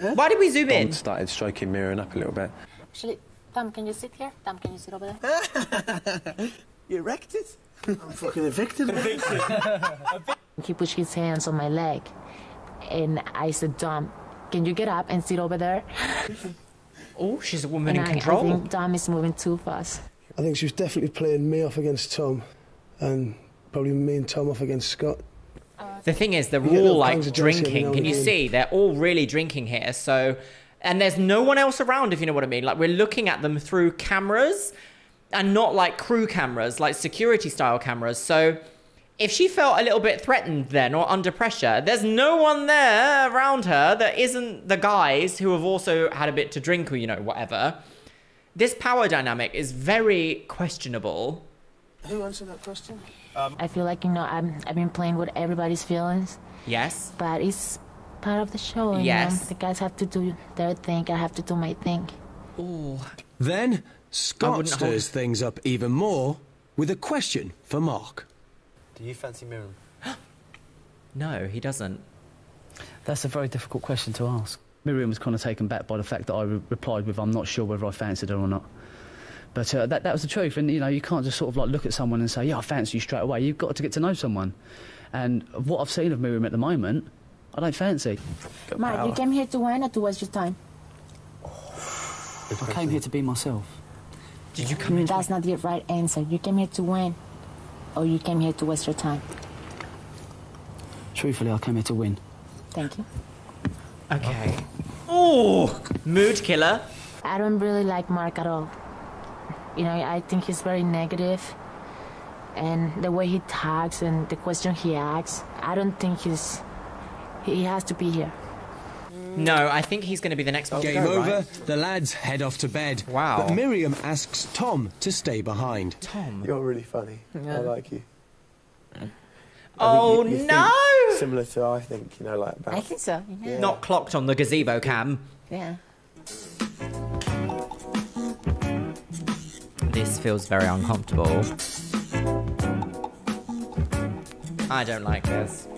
Huh? Why did we zoom Dom in? Started stroking Miriam up a little bit. Actually, Tom, can you sit here? Tom, can you sit over there? You wrecked it? I'm fucking evicted. He pushed his hands on my leg, and I said, Dom, can you get up and sit over there? Oh, she's a woman and in I, control. I think Dom is moving too fast. I think she was definitely playing me off against Tom, and probably me and Tom off against Scott. Uh, the thing is, they're all like drinking. Can you see? They're all really drinking here. So, and there's no one else around, if you know what I mean. Like, we're looking at them through cameras, and not like crew cameras, like security style cameras. So, if she felt a little bit threatened then or under pressure, there's no one there around her that isn't the guys who have also had a bit to drink or, you know, whatever. This power dynamic is very questionable. Who answered that question? Um, I feel like, you know, I'm, I've been playing with everybody's feelings. Yes. But it's part of the show. Yes. You know? The guys have to do their thing. I have to do my thing. Ooh. Then Scott stirs things up even more with a question for Mark. Do you fancy Miriam? No, he doesn't. That's a very difficult question to ask. Miriam was kind of taken back by the fact that I re replied with, I'm not sure whether I fancied her or not. But uh, that, that was the truth. And, you know, you can't just sort of, like, look at someone and say, yeah, I fancy you straight away. You've got to get to know someone. And what I've seen of Miriam at the moment, I don't fancy. Mark, you came here to win or to waste your time? I came here to be myself. Did you come in? That's not the right answer. You came here to win. Or you came here to waste your time? Truthfully, I came here to win. Thank you. Okay. Oh, mood killer. I don't really like Mark at all. You know, I think he's very negative. And the way he talks and the question he asks, I don't think he's... He has to be here. No, I think he's going to be the next one. Game go, over. Right? The lads head off to bed. Wow. But Miriam asks Tom to stay behind. Tom, you're really funny. Yeah. I like you. Yeah. I oh you, you no! Similar to I think you know like. About, I think so. Yeah. Yeah. Not clocked on the gazebo cam. Yeah. This feels very uncomfortable. I don't like this.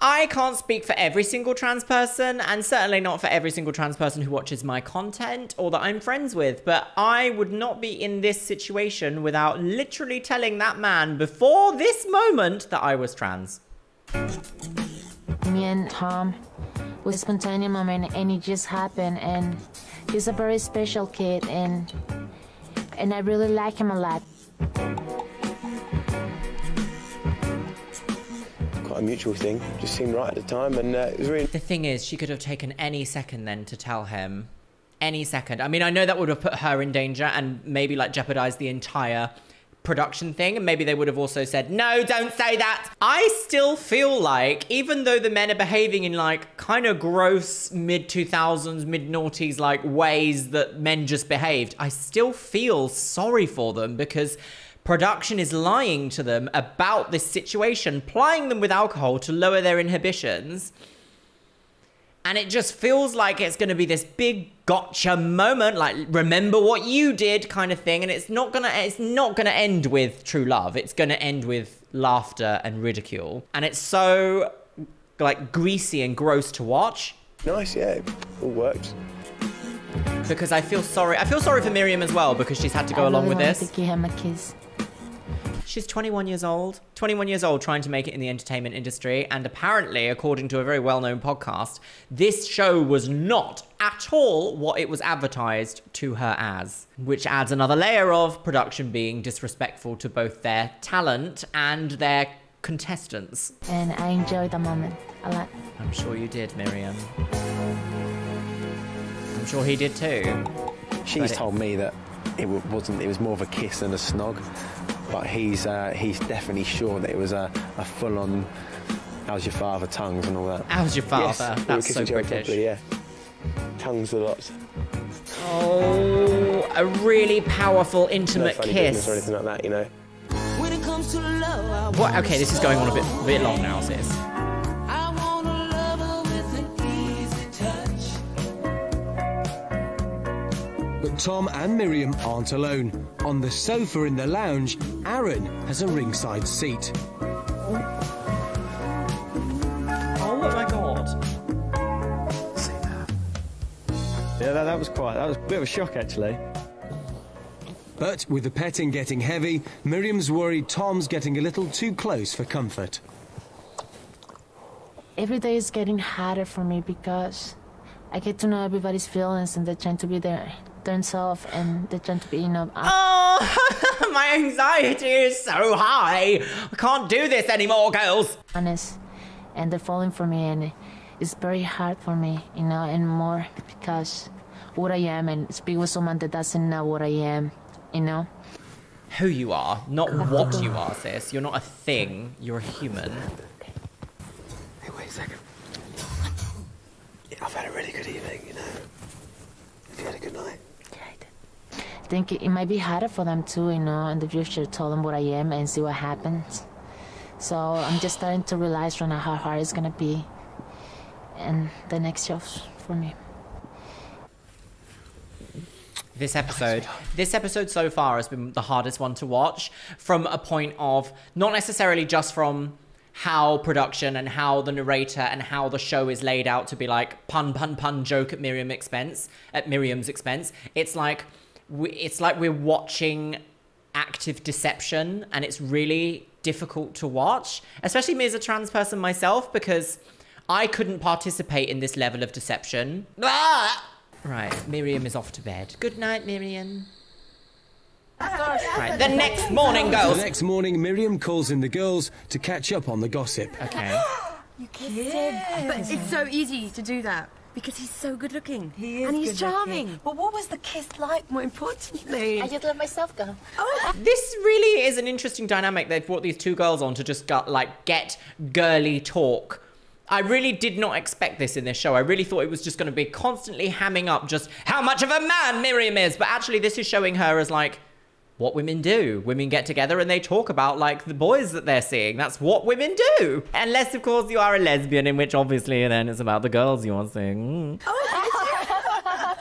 I can't speak for every single trans person, and certainly not for every single trans person who watches my content or that I'm friends with, but I would not be in this situation without literally telling that man before this moment that I was trans. Me and Tom was a spontaneous moment, and it just happened, and he's a very special kid, and, and I really like him a lot. A mutual thing, just seemed right at the time, and uh, it was really... The thing is, she could have taken any second then to tell him. Any second. I mean, I know that would have put her in danger and maybe, like, jeopardized the entire production thing, and maybe they would have also said, no, don't say that! I still feel like, even though the men are behaving in, like, kind of gross mid two thousands, mid noughties, like, ways that men just behaved, I still feel sorry for them, because... Production is lying to them about this situation, plying them with alcohol to lower their inhibitions. And it just feels like it's going to be this big gotcha moment, like remember what you did kind of thing. And it's not going to it's not going to end with true love. It's going to end with laughter and ridicule. And it's so like greasy and gross to watch. Nice, yeah, it all worked. Because I feel sorry. I feel sorry for Miriam as well because she's had to go I along really with this. I to give him a kiss. She's twenty-one years old. twenty-one years old trying to make it in the entertainment industry. And apparently, according to a very well-known podcast, this show was not at all what it was advertised to her as. Which adds another layer of production being disrespectful to both their talent and their contestants. And I enjoyed the moment a lot. I'm sure you did, Miriam. I'm sure he did too. She's told me that it wasn't, it was more of a kiss than a snog. But he's uh, he's definitely sure that it was a, a full-on how's your father tongues and all that. How's your father? Yes, that's so British. Properly, yeah. Tongues a lot. Oh, a really powerful, intimate no kiss. Or anything like that, you know. When it comes to love, I what? Okay, this is going on a bit, a bit long now, sis. I want a lover with an easy touch. But Tom and Miriam aren't alone. On the sofa in the lounge, Aaron has a ringside seat. Oh my God. See that? Yeah, that, that was quite, that was a bit of a shock actually. But with the petting getting heavy, Miriam's worried Tom's getting a little too close for comfort. Every day is getting harder for me because I get to know everybody's feelings and they're trying to be their themselves and they're trying to be, you know... Oh, my anxiety is so high. I can't do this anymore, girls. Honest, and they're falling for me and it's very hard for me, you know, and more because what I am and speak with someone that doesn't know what I am. You know? Who you are, not what you are, sis. You're not a thing, you're a human. Hey, wait a second. I've had a really good evening, you know? Have you had a good night? Yeah, I did. I think it might be harder for them too, you know, in the future, tell them what I am and see what happens. So I'm just starting to realize right now how hard it's gonna be and the next jobs for me. This episode, this episode so far has been the hardest one to watch from a point of not necessarily just from how production and how the narrator and how the show is laid out to be like pun, pun, pun joke at Miriam's expense, at Miriam's expense. It's like, we, it's like we're watching active deception and it's really difficult to watch, especially me as a trans person myself, because I couldn't participate in this level of deception. Ah! Right, Miriam is off to bed. Good night, Miriam. Right, the next morning, girls. The next morning, Miriam calls in the girls to catch up on the gossip. Okay. You kissed him. But it's so easy to do that because he's so good looking. He is. And he's charming. But what was the kiss like, more importantly? I just let myself go. Oh. This really is an interesting dynamic they've brought these two girls on to just got, like, get girly talk. I really did not expect this in this show. I really thought it was just going to be constantly hamming up just how much of a man Miriam is. But actually, this is showing her as, like, what women do. Women get together and they talk about, like, the boys that they're seeing. That's what women do. Unless, of course, you are a lesbian, in which, obviously, then it's about the girls you are seeing. Mm. Oh,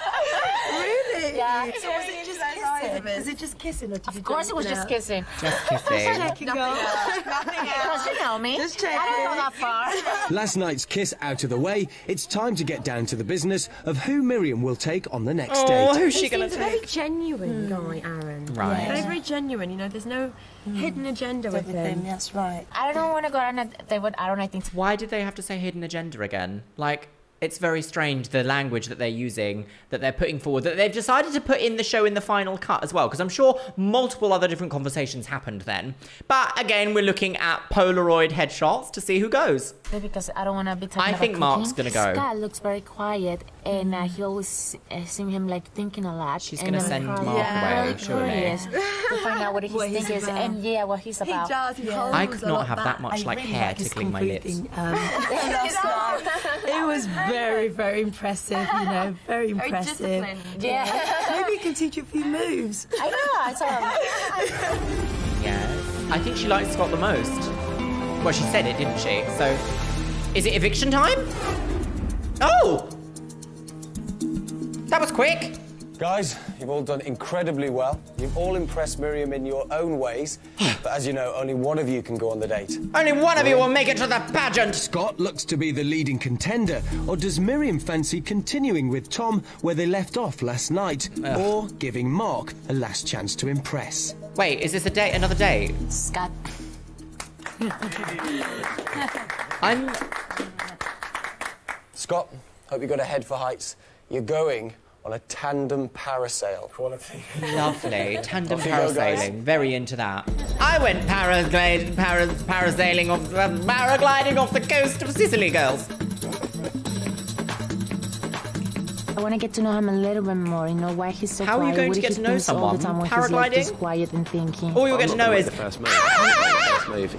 really? Yeah. So was it just kissing? Was it just kissing? Or did of course it was just kissing. Just kissing. Nothing else. Nothing else. You know me. Just checking. I don't go that far. Last night's kiss out of the way, it's time to get down to the business of who Miriam will take on the next oh, date. Oh, who's she going to take? He's a very genuine guy, Aaron. Right. Yeah. Very, very genuine, you know, there's no mm. hidden agenda with him. That's right. I don't want to go on a date with Aaron, I think. Why did they have to say hidden agenda again? Like, it's very strange, the language that they're using, that they're putting forward, that they've decided to put in the show in the final cut as well, because I'm sure multiple other different conversations happened then. But again, we're looking at Polaroid headshots to see who goes. Because I don't want to be talking I about think cooking. Mark's going to go. Scott looks very quiet, and uh, he always uh, seems him, like, thinking a lot. She's going to send Mark yeah. away, surely. To find out what he's what thinking he's and, yeah, what he's about. He does, he yeah. I could not have that much, I like, really hair like tickling my lips. Um, it was very, very impressive, you know, very impressive. Very yeah. Maybe you can teach a few moves. I know, I saw him. Yeah. I think she likes Scott the most. Well, she said it, didn't she? So, is it eviction time? Oh! That was quick. Guys, you've all done incredibly well. You've all impressed Miriam in your own ways. But as you know, only one of you can go on the date. Only one of you will make it to the pageant! Scott looks to be the leading contender. Or does Miriam fancy continuing with Tom where they left off last night? Ugh. Or giving Mark a last chance to impress? Wait, is this a date, another date? Scott. I'm... Scott, hope you got a head for heights. You're going on a tandem parasail. Quality. Lovely. Tandem parasailing. Very into that. I went paragliding, paras parasailing off, uh, paragliding off the coast of Sicily, girls. I want to get to know him a little bit more, you know, why he's so How quiet. How are you going what to get to know someone? Paragliding? He's quiet and thinking. All you'll get to know is...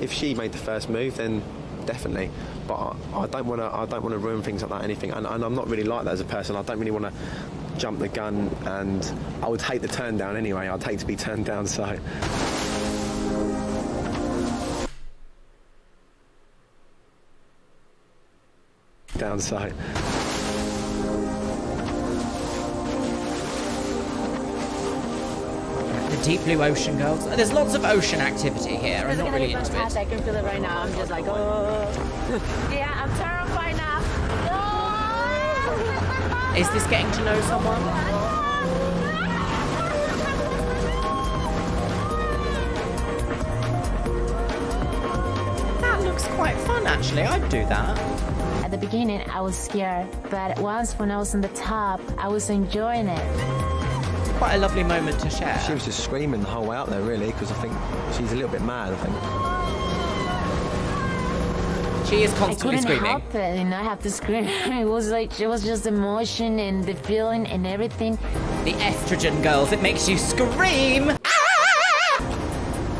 If she made the first move, then definitely. But I, I don't want to I don't want to ruin things like that, anything. And, and I'm not really like that as a person. I don't really want to jump the gun, and I would hate the turn down anyway. I'd hate to be turned down, so... Down, so... deep blue ocean, girls. There's lots of ocean activity here. I'm not really into it. I can feel it right now. I'm just like, oh. Yeah, I'm terrified now. Oh! Is this getting to know someone? That looks quite fun, actually. I'd do that. At the beginning, I was scared, but once when I was on the top, I was enjoying it. Quite a lovely moment to share. She was just screaming the whole way out there, really, because I think she's a little bit mad, I think. She is constantly screaming. I couldn't help it, you know, I have to scream. It was like, it was just emotion and the feeling and everything. The estrogen, girls, it makes you scream! Ah!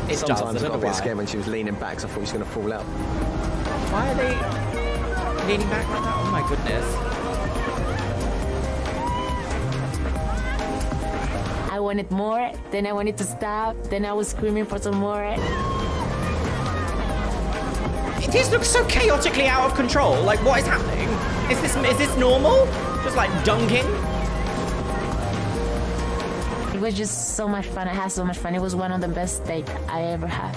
It Sometimes does, I got a bit scared when she was leaning back, so I thought she was going to fall out. Why are they... leaning back like that? Oh my goodness. I wanted more, then I wanted to stop, then I was screaming for some more. This looks so chaotically out of control. Like, what is happening? Is this is this normal? Just like dunking? It was just so much fun. I had so much fun. It was one of the best dates I ever had.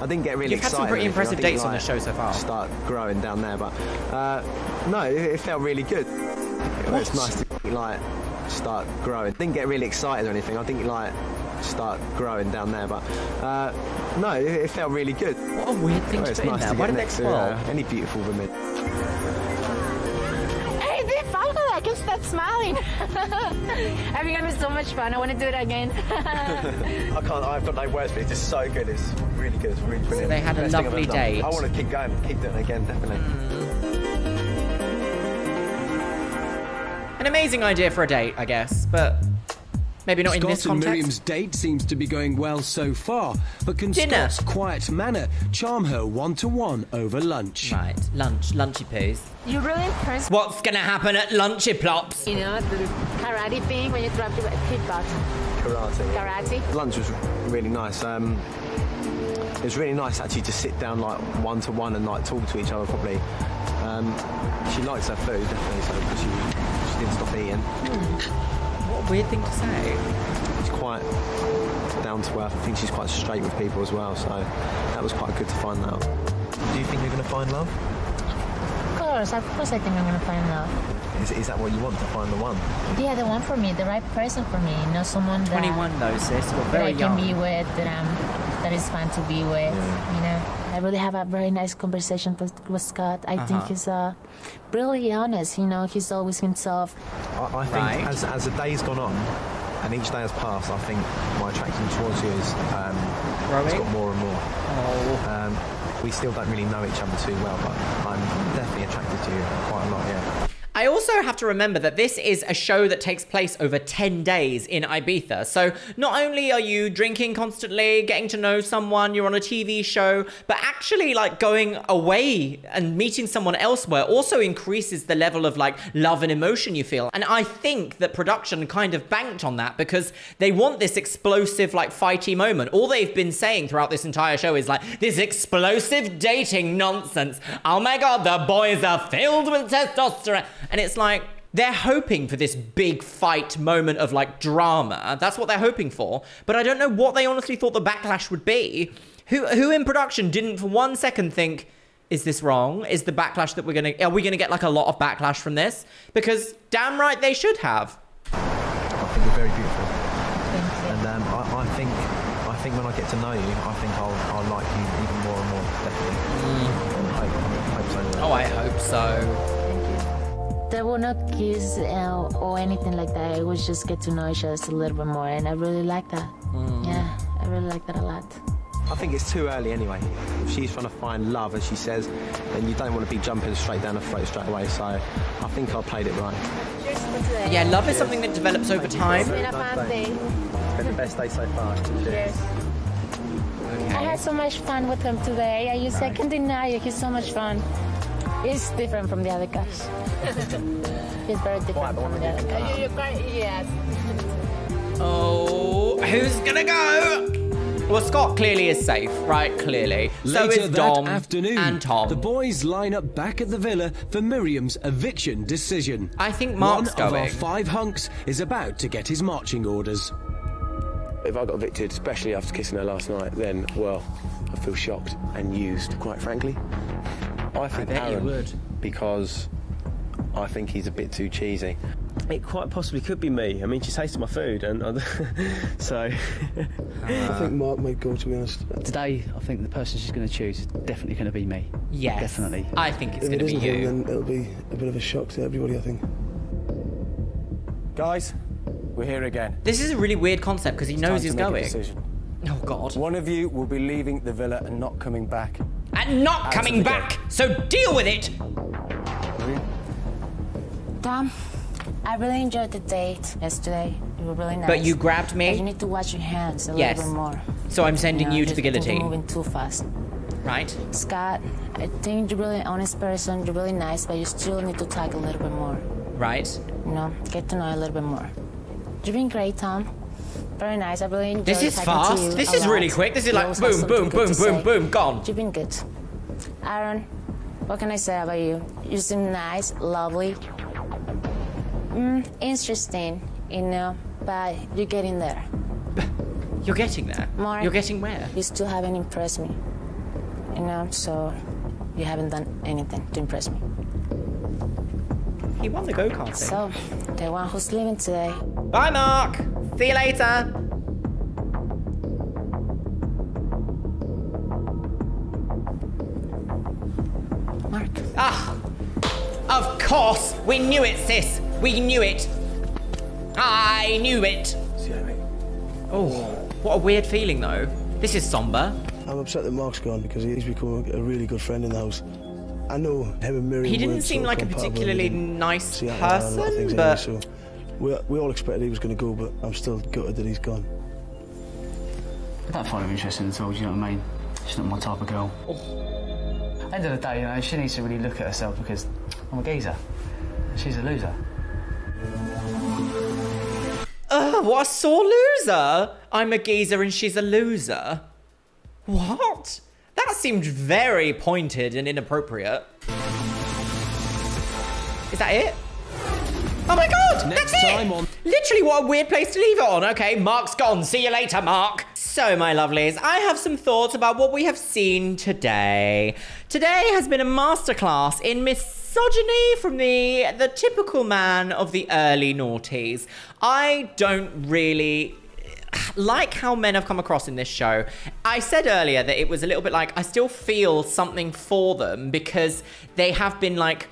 I didn't get really You've excited. You've had some pretty impressive dates on the show so far. Start growing down there, but uh, no, it, it felt really good. It was nice to like start growing. Didn't get really excited or anything. I didn't like start growing down there, but uh, no, it, it felt really good. What a weird thing to do. Why did next to uh, any beautiful women? Hey, they found it. I can stop smiling. I think it was so much fun. I want to do it again. I can't. I've got no words for it. It's just so good. It's really good. It's really brilliant. So they had a lovely day. I want to keep going. Keep doing it again, definitely. An amazing idea for a date, I guess, but maybe not in this context. Scott and Miriam's date seems to be going well so far, but can Scott's quiet manner charm her one-to-one over lunch? Right, lunch, lunchy-poos. You're really impressed. What's going to happen at lunchy-plops? You know, the karate thing when you drop your kickbox. Karate. Karate. Lunch was really nice. Um, it was really nice, actually, to sit down, like, one-to-one and, like, talk to each other, probably. Um, she likes her food, definitely, so, because she, she didn't stop eating. Mm. What a weird thing to say. She's quite down to earth. I think she's quite straight with people as well, so that was quite good to find out. Do you think you're going to find love? Of course, of course I think I'm going to find love. Is, is that what you want, to find the one? Yeah, the one for me, the right person for me. Not someone that... twenty-one though, sis. You're very young. That I can be with, that, I'm, that is fun to be with, yeah. You know? I really have a very nice conversation with, with Scott. I uh-huh. think he's uh, really honest, you know, he's always himself. I, I think right. as, as the day's gone on and each day has passed, I think my attraction towards you is, um, it's got more and more. Oh. Um, we still don't really know each other too well, but I'm definitely attracted to you quite a lot, yeah. I also have to remember that this is a show that takes place over ten days in Ibiza. So not only are you drinking constantly, getting to know someone, you're on a T V show, but actually like going away and meeting someone elsewhere also increases the level of like love and emotion you feel. And I think that production kind of banked on that because they want this explosive like fighty moment. All they've been saying throughout this entire show is like this explosive dating nonsense. Oh my God, the boys are filled with testosterone. And it's like, they're hoping for this big fight moment of like drama. That's what they're hoping for. But I don't know what they honestly thought the backlash would be. Who, who in production didn't for one second think, is this wrong? Is the backlash that we're gonna, are we gonna get like a lot of backlash from this? Because damn right they should have. I think you're very beautiful. Thank you. And um, I, I think, I think when I get to know you, I think I'll, I'll like you even more and more, definitely. Mm. I hope so. Oh, I hope so. There were no kiss uh, or anything like that. It was just get to know each other a little bit more, and I really like that. Mm. Yeah, I really like that a lot. I think it's too early anyway. If she's trying to find love, as she says, then you don't want to be jumping straight down the throat straight away, so I think I played it right. Yeah, love is something that develops over time. It's been a fun day. It's been the best day so far. Cheers. Okay. I had so much fun with him today. I used right. I can deny it. He's so much fun. It's different from the other guys. It's very different from the other guys. Yes. Oh, who's gonna go? Well, Scott clearly is safe, right? Clearly. So is Dom and Tom. The boys line up back at the villa for Miriam's eviction decision. I think Mark's going. One of our five hunks is about to get his marching orders. if I got evicted, especially after kissing her last night, then, well, I feel shocked and used, quite frankly. I think I bet Aaron, you would. Because I think he's a bit too cheesy. It quite possibly could be me. I mean, she tasted my food, and I, so... Uh, I think Mark might go, to be honest. Today, I think the person she's going to choose is definitely going to be me. Yes. Definitely. I think it's going to be you. If it isn't him, then it'll be a bit of a shock to everybody, I think. Guys, we're here again. This is a really weird concept, because he knows he's going. Oh, God. One of you will be leaving the villa and not coming back. And not coming back! So deal with it! Dom, I really enjoyed the date yesterday. You were really nice. But you grabbed me? And you need to watch your hands a yes. little bit more. So I'm sending you, know, you to the guillotine. You're moving too fast. Right. Scott, I think you're really an honest person. You're really nice, but you still need to talk a little bit more. Right. You know, get to know you a little bit more. You've been great, Tom. Very nice. I really enjoyed this. Is fast. This is really quick. This is like boom, boom, boom, boom, boom, gone. You've been good. Aaron, what can I say about you? You seem nice, lovely. Mm, interesting, you know, but you're getting there. You're getting there? Mark, you're getting where? You still haven't impressed me, you know, so you haven't done anything to impress me. He won the go-kart thing. So, the one who's leaving today. Bye, Mark! See you later! Mark. Ah! Of course! We knew it, sis! We knew it! I knew it! See what I mean? Oh, what a weird feeling, though. This is somber. I'm upset that Mark's gone because he's become a really good friend in the house. I know him and Miriam. He didn't seem like a particularly nice person, but... Anyway, so we, we all expected he was going to go, but I'm still gutted that he's gone. I don't find him interesting at all, do you know what I mean? She's not my type of girl. Oh. At the end of the day, you know, she needs to really look at herself because I'm a geezer. She's a loser. Ugh, what a sore loser! I'm a geezer and she's a loser. What? That seemed very pointed and inappropriate. Is that it? Oh my God, Next that's time it! On Literally, what a weird place to leave it on. Okay, Mark's gone. See you later, Mark. So, my lovelies, I have some thoughts about what we have seen today. Today has been a masterclass in misogyny from the, the typical man of the early noughties. I don't really... like how men have come across in this show. I said earlier that it was a little bit like I still feel something for them because they have been like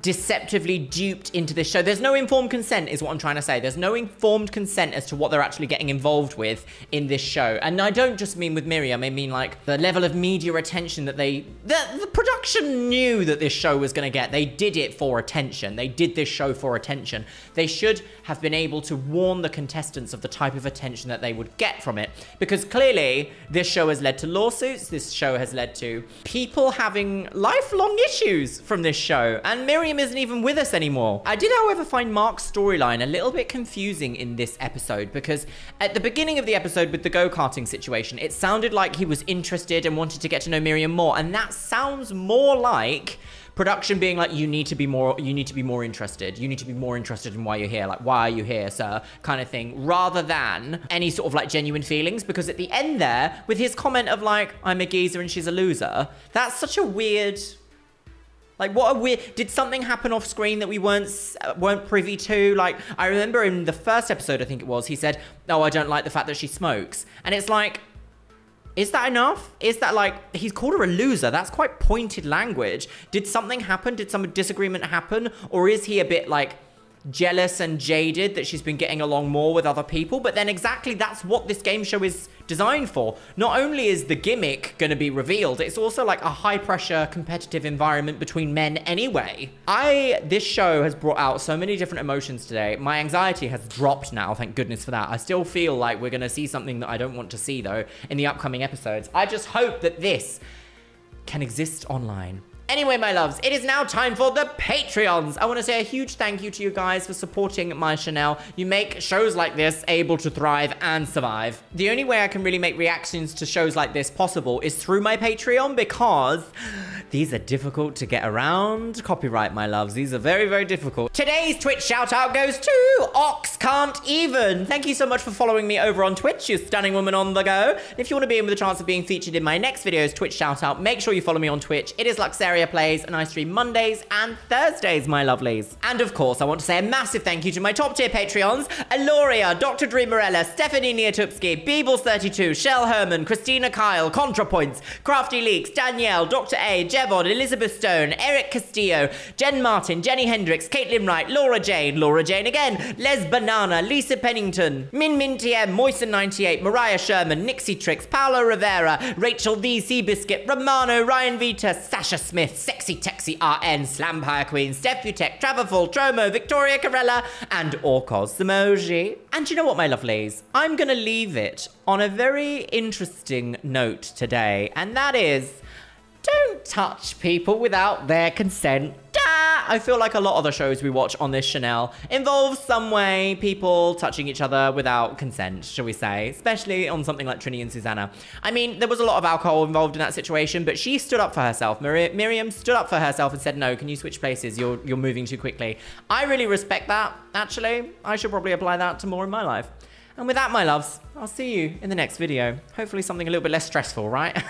deceptively duped into this show. There's no informed consent is what I'm trying to say. There's no informed consent as to what they're actually getting involved with in this show. And I don't just mean with Miriam. I mean like the level of media attention that they... The, the production knew that this show was going to get. They did it for attention. They did this show for attention. They should have been able to warn the contestants of the type of attention that they would get from it. Because clearly this show has led to lawsuits. This show has led to people having lifelong issues from this show. And Miriam Miriam isn't even with us anymore. I did, however, find Mark's storyline a little bit confusing in this episode because at the beginning of the episode with the go-karting situation, it sounded like he was interested and wanted to get to know Miriam more. And that sounds more like production being like, you need to be more, you need to be more interested. You need to be more interested in why you're here. Like, why are you here, sir? Kind of thing, rather than any sort of like genuine feelings. Because at the end there, with his comment of like, I'm a geezer and she's a loser, that's such a weird... Like, what a weird... Did something happen off screen that we weren't weren't privy to? Like, I remember in the first episode, I think it was, he said, oh, I don't like the fact that she smokes. And it's like, is that enough? Is that like... He's called her a loser. That's quite pointed language. Did something happen? Did some disagreement happen? Or is he a bit like... jealous and jaded that she's been getting along more with other people? But then exactly that's what this game show is designed for. Not only is the gimmick going to be revealed, it's also like a high pressure competitive environment between men anyway. I this show has brought out so many different emotions today. My anxiety has dropped now, thank goodness for that. I still feel like we're going to see something that I don't want to see though in the upcoming episodes. I just hope that this can exist online. Anyway, my loves, it is now time for the Patreons. I want to say a huge thank you to you guys for supporting my channel. You make shows like this able to thrive and survive. The only way I can really make reactions to shows like this possible is through my Patreon because These are difficult to get around. Copyright, my loves. These are very, very difficult. Today's Twitch shout-out goes to Ox Can't Even. Thank you so much for following me over on Twitch, you stunning woman on the go. And if you want to be in with a chance of being featured in my next video's Twitch shout-out, make sure you follow me on Twitch. It is Luxeria Plays, and I stream Mondays and Thursdays, my lovelies. And of course, I want to say a massive thank you to my top-tier Patreons, Aloria, Doctor Dreamerella, Stephanie Neotupsky, Beebles thirty-two, Shell Herman, Christina Kyle, ContraPoints, Crafty Leaks, Danielle, Doctor A, Jevon, Elizabeth Stone, Eric Castillo, Jen Martin, Jenny Hendricks, Caitlin Wright, Laura Jane, Laura Jane again, Les Banana, Lisa Pennington, Min Min T M, Moisten ninety-eight, Mariah Sherman, Nixie Tricks, Paolo Rivera, Rachel V, Seabiscuit, Romano, Ryan Vita, Sasha Smith, Sexy Texy R N, Slampire Queen, Steph Utech, Traverful, Tromo, Victoria Corella, and Orcos Emoji. And you know what, my lovelies? I'm gonna leave it on a very interesting note today, and that is, don't touch people without their consent. Ah, I feel like a lot of the shows we watch on this channel involve some way people touching each other without consent, shall we say, especially on something like Trinny and Susanna. I mean, there was a lot of alcohol involved in that situation, but she stood up for herself. Mir Miriam stood up for herself and said, no, can you switch places? You're, you're moving too quickly. I really respect that, actually. I should probably apply that to more in my life. And with that, my loves, I'll see you in the next video. Hopefully something a little bit less stressful, right?